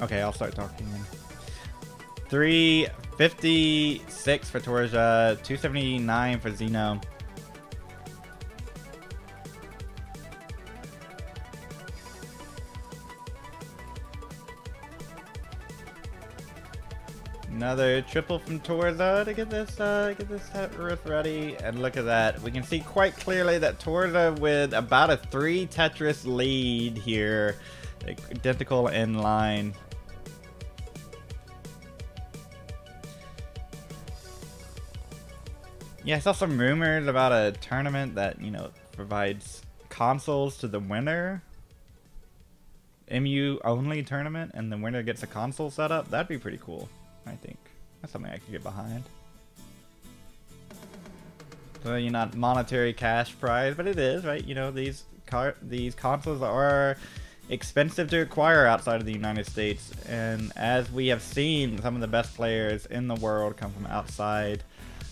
Okay, I'll start talking then. three fifty-six for Torzsa, two seventy-nine for Xeno. Another triple from Torzsa to get this uh, get this riff ready, and look at that. We can see quite clearly that Torzsa with about a three Tetris lead here, identical in line. Yeah, I saw some rumors about a tournament that, you know, provides consoles to the winner. M U only tournament, and the winner gets a console set up. That'd be pretty cool, I think. That's something I could get behind. So you're not monetary cash prize, but it is, right? You know, these car these consoles are expensive to acquire outside of the United States, and as we have seen, some of the best players in the world come from outside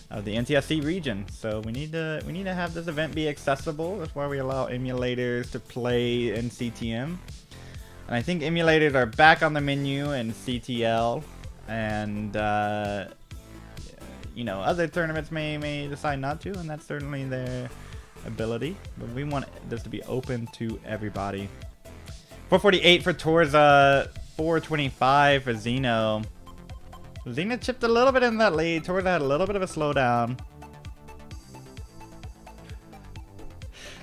of the N T S C region. So we need to we need to have this event be accessible. That's why we allow emulators to play in C T M, and I think emulators are back on the menu in C T L, and uh, you know, other tournaments may may decide not to, and that's certainly their ability, but we want this to be open to everybody. four forty-eight for Torzsa, four twenty-five for Xeno. Xeno chipped a little bit in that lead. Torzsa had a little bit of a slowdown.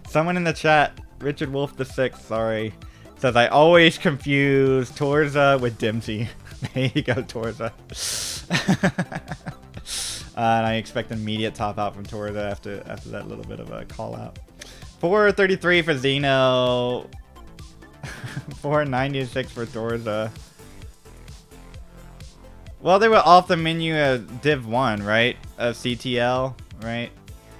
Someone in the chat, Richard Wolf the Sixth, sorry, says I always confuse Torzsa with Dimsy. There you go, Torzsa. uh, and I expect immediate top out from Torzsa after after that little bit of a call out. four thirty-three for Xeno. four ninety-six for Torzsa. Well, they were off the menu of Div one, right? Of C T L, right?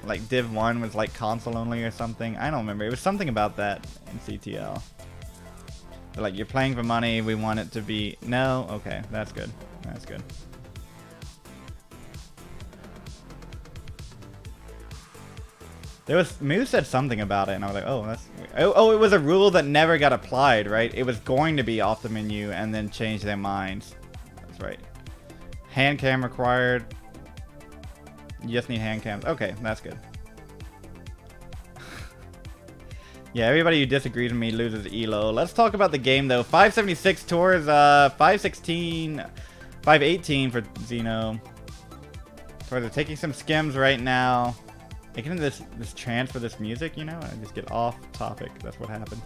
Like Div one was like console only or something. I don't remember. It was something about that in C T L. But like, you're playing for money. We want it to be... No? Okay. That's good. That's good. There was... Moo said something about it, and I was like, oh, that's... Oh, oh, it was a rule that never got applied, right? It was going to be off the menu and then change their minds. That's right. Hand cam required. You just need hand cams. Okay, that's good. Yeah, everybody who disagrees with me loses E L O. Let's talk about the game, though. five seventy-six Torzsa, uh, five sixteen, five eighteen for Xeno. Torzsa taking some skims right now. Making this this chance for this music, you know, I just get off topic. That's what happens.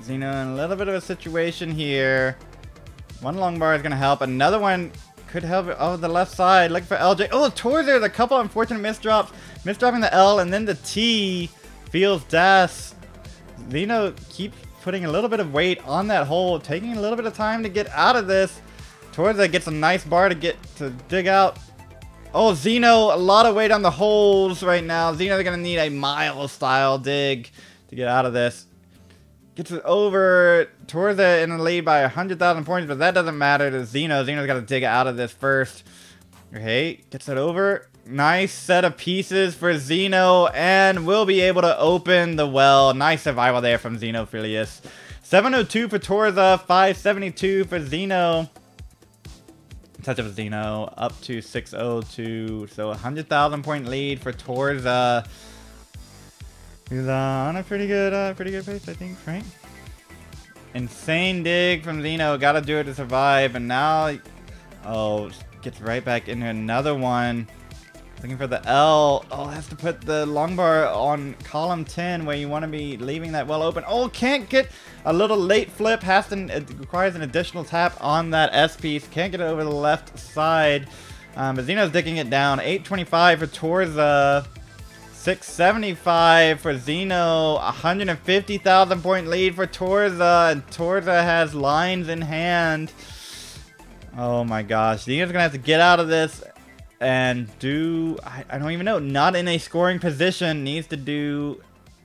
Xeno in a little bit of a situation here. One long bar is gonna help. Another one could help. Oh, the left side. Looking for L J. Oh, Torzsa, there's a couple unfortunate misdrops. Misdropping the L and then the T feels death. Xeno keeps putting a little bit of weight on that hole, taking a little bit of time to get out of this. Torzsa gets a nice bar to get to dig out. Oh, Xeno, a lot of weight on the holes right now. Xeno, they're gonna need a mile style dig to get out of this. Gets it over. Torzsa in the lead by one hundred thousand points, but that doesn't matter to Xeno. Xeno's gotta dig out of this first. Okay, gets it over. Nice set of pieces for Xeno, and we'll be able to open the well. Nice survival there from Xenophilius. seven oh two for Torzsa, five seventy-two for Xeno. Touch of Xeno up to six oh two, so a hundred thousand point lead for Torzsa. He's on a pretty good, uh, pretty good pace, I think, right? Insane dig from Xeno. Got to do it to survive, and now, oh, gets right back into another one. Looking for the L. Oh, has to put the long bar on column ten where you want to be leaving that well open. Oh, can't get a little late flip. Has to, it requires an additional tap on that S piece. Can't get it over the left side. Um, but Xeno's digging it down. eight twenty-five for Torzsa. six seventy-five for Xeno. one hundred fifty thousand point lead for Torzsa. And Torzsa has lines in hand. Oh my gosh. Xeno's going to have to get out of this. And do I, I don't even know, not in a scoring position, needs to do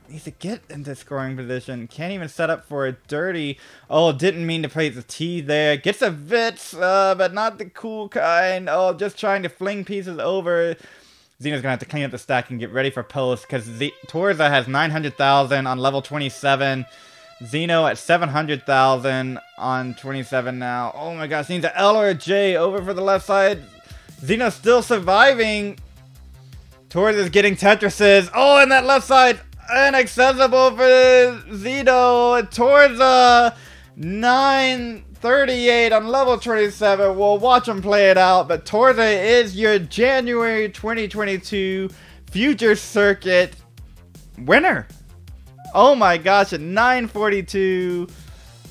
needs to get into scoring position. Can't even set up for a dirty. Oh, didn't mean to play the T there. Gets a Vitz, uh, but not the cool kind. Oh, just trying to fling pieces over. Xeno's gonna have to clean up the stack and get ready for post, because Torzsa has nine hundred thousand on level twenty-seven. Xeno at seven hundred thousand on twenty-seven now. Oh my gosh, needs an L or a J over for the left side. Xeno's still surviving. Torzsa is getting Tetrises. Oh, and that left side inaccessible for Xeno. Torzsa nine thirty-eight on level twenty-seven. We'll watch him play it out. But Torzsa is your January twenty twenty-two Future Circuit winner. Oh my gosh, at nine forty-two.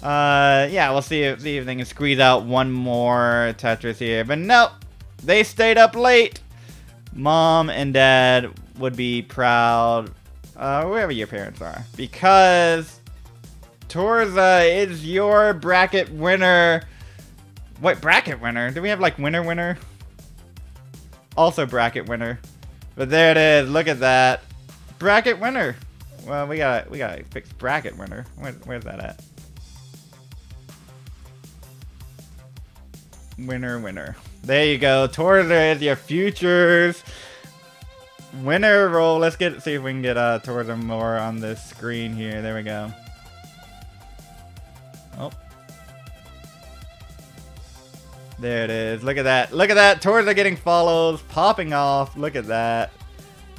Uh, yeah, we'll see if, see if they can squeeze out one more Tetris here. But nope. They stayed up late. Mom and Dad would be proud, uh, wherever your parents are, because Torzsa is your bracket winner. What bracket winner? Do we have like winner winner? Also bracket winner. But there it is. Look at that. bracket winner. Well, we gotta we gotta fix bracket winner. Where, where's that at? Winner, winner. There you go. Torzsa is your futures winner roll. Let's get see if we can get uh, Torzsa more on this screen here. There we go. Oh, there it is. Look at that. Look at that. Torzsa getting follows, popping off. Look at that.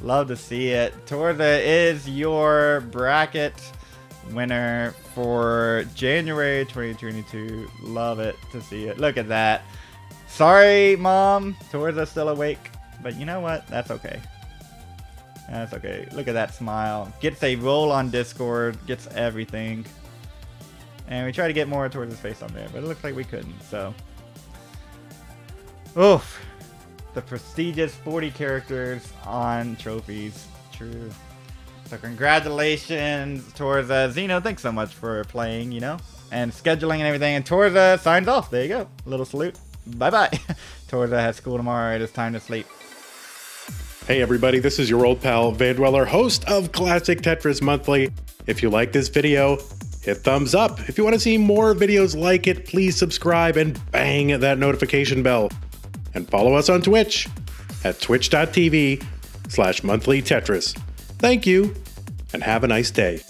Love to see it. Torzsa is your bracket winner for January twenty twenty-two. Love it to see it. Look at that. Sorry, Mom. Torzsa's still awake, but you know what? That's okay. That's okay. Look at that smile. Gets a roll on Discord. Gets everything. And we try to get more Torzsa's face on there, but it looks like we couldn't. So, oof. The prestigious forty characters on trophies. True. So congratulations, Torzsa. Xeno, thanks so much for playing, you know, and scheduling and everything. And Torzsa signs off. There you go. Little salute. Bye-bye. Torzsa has school tomorrow. It is time to sleep. Hey, everybody. This is your old pal, vandweller, host of Classic Tetris Monthly. If you like this video, hit thumbs up. If you want to see more videos like it, please subscribe and bang that notification bell. And follow us on Twitch at twitch.tv slash monthly Tetris. Thank you, and have a nice day.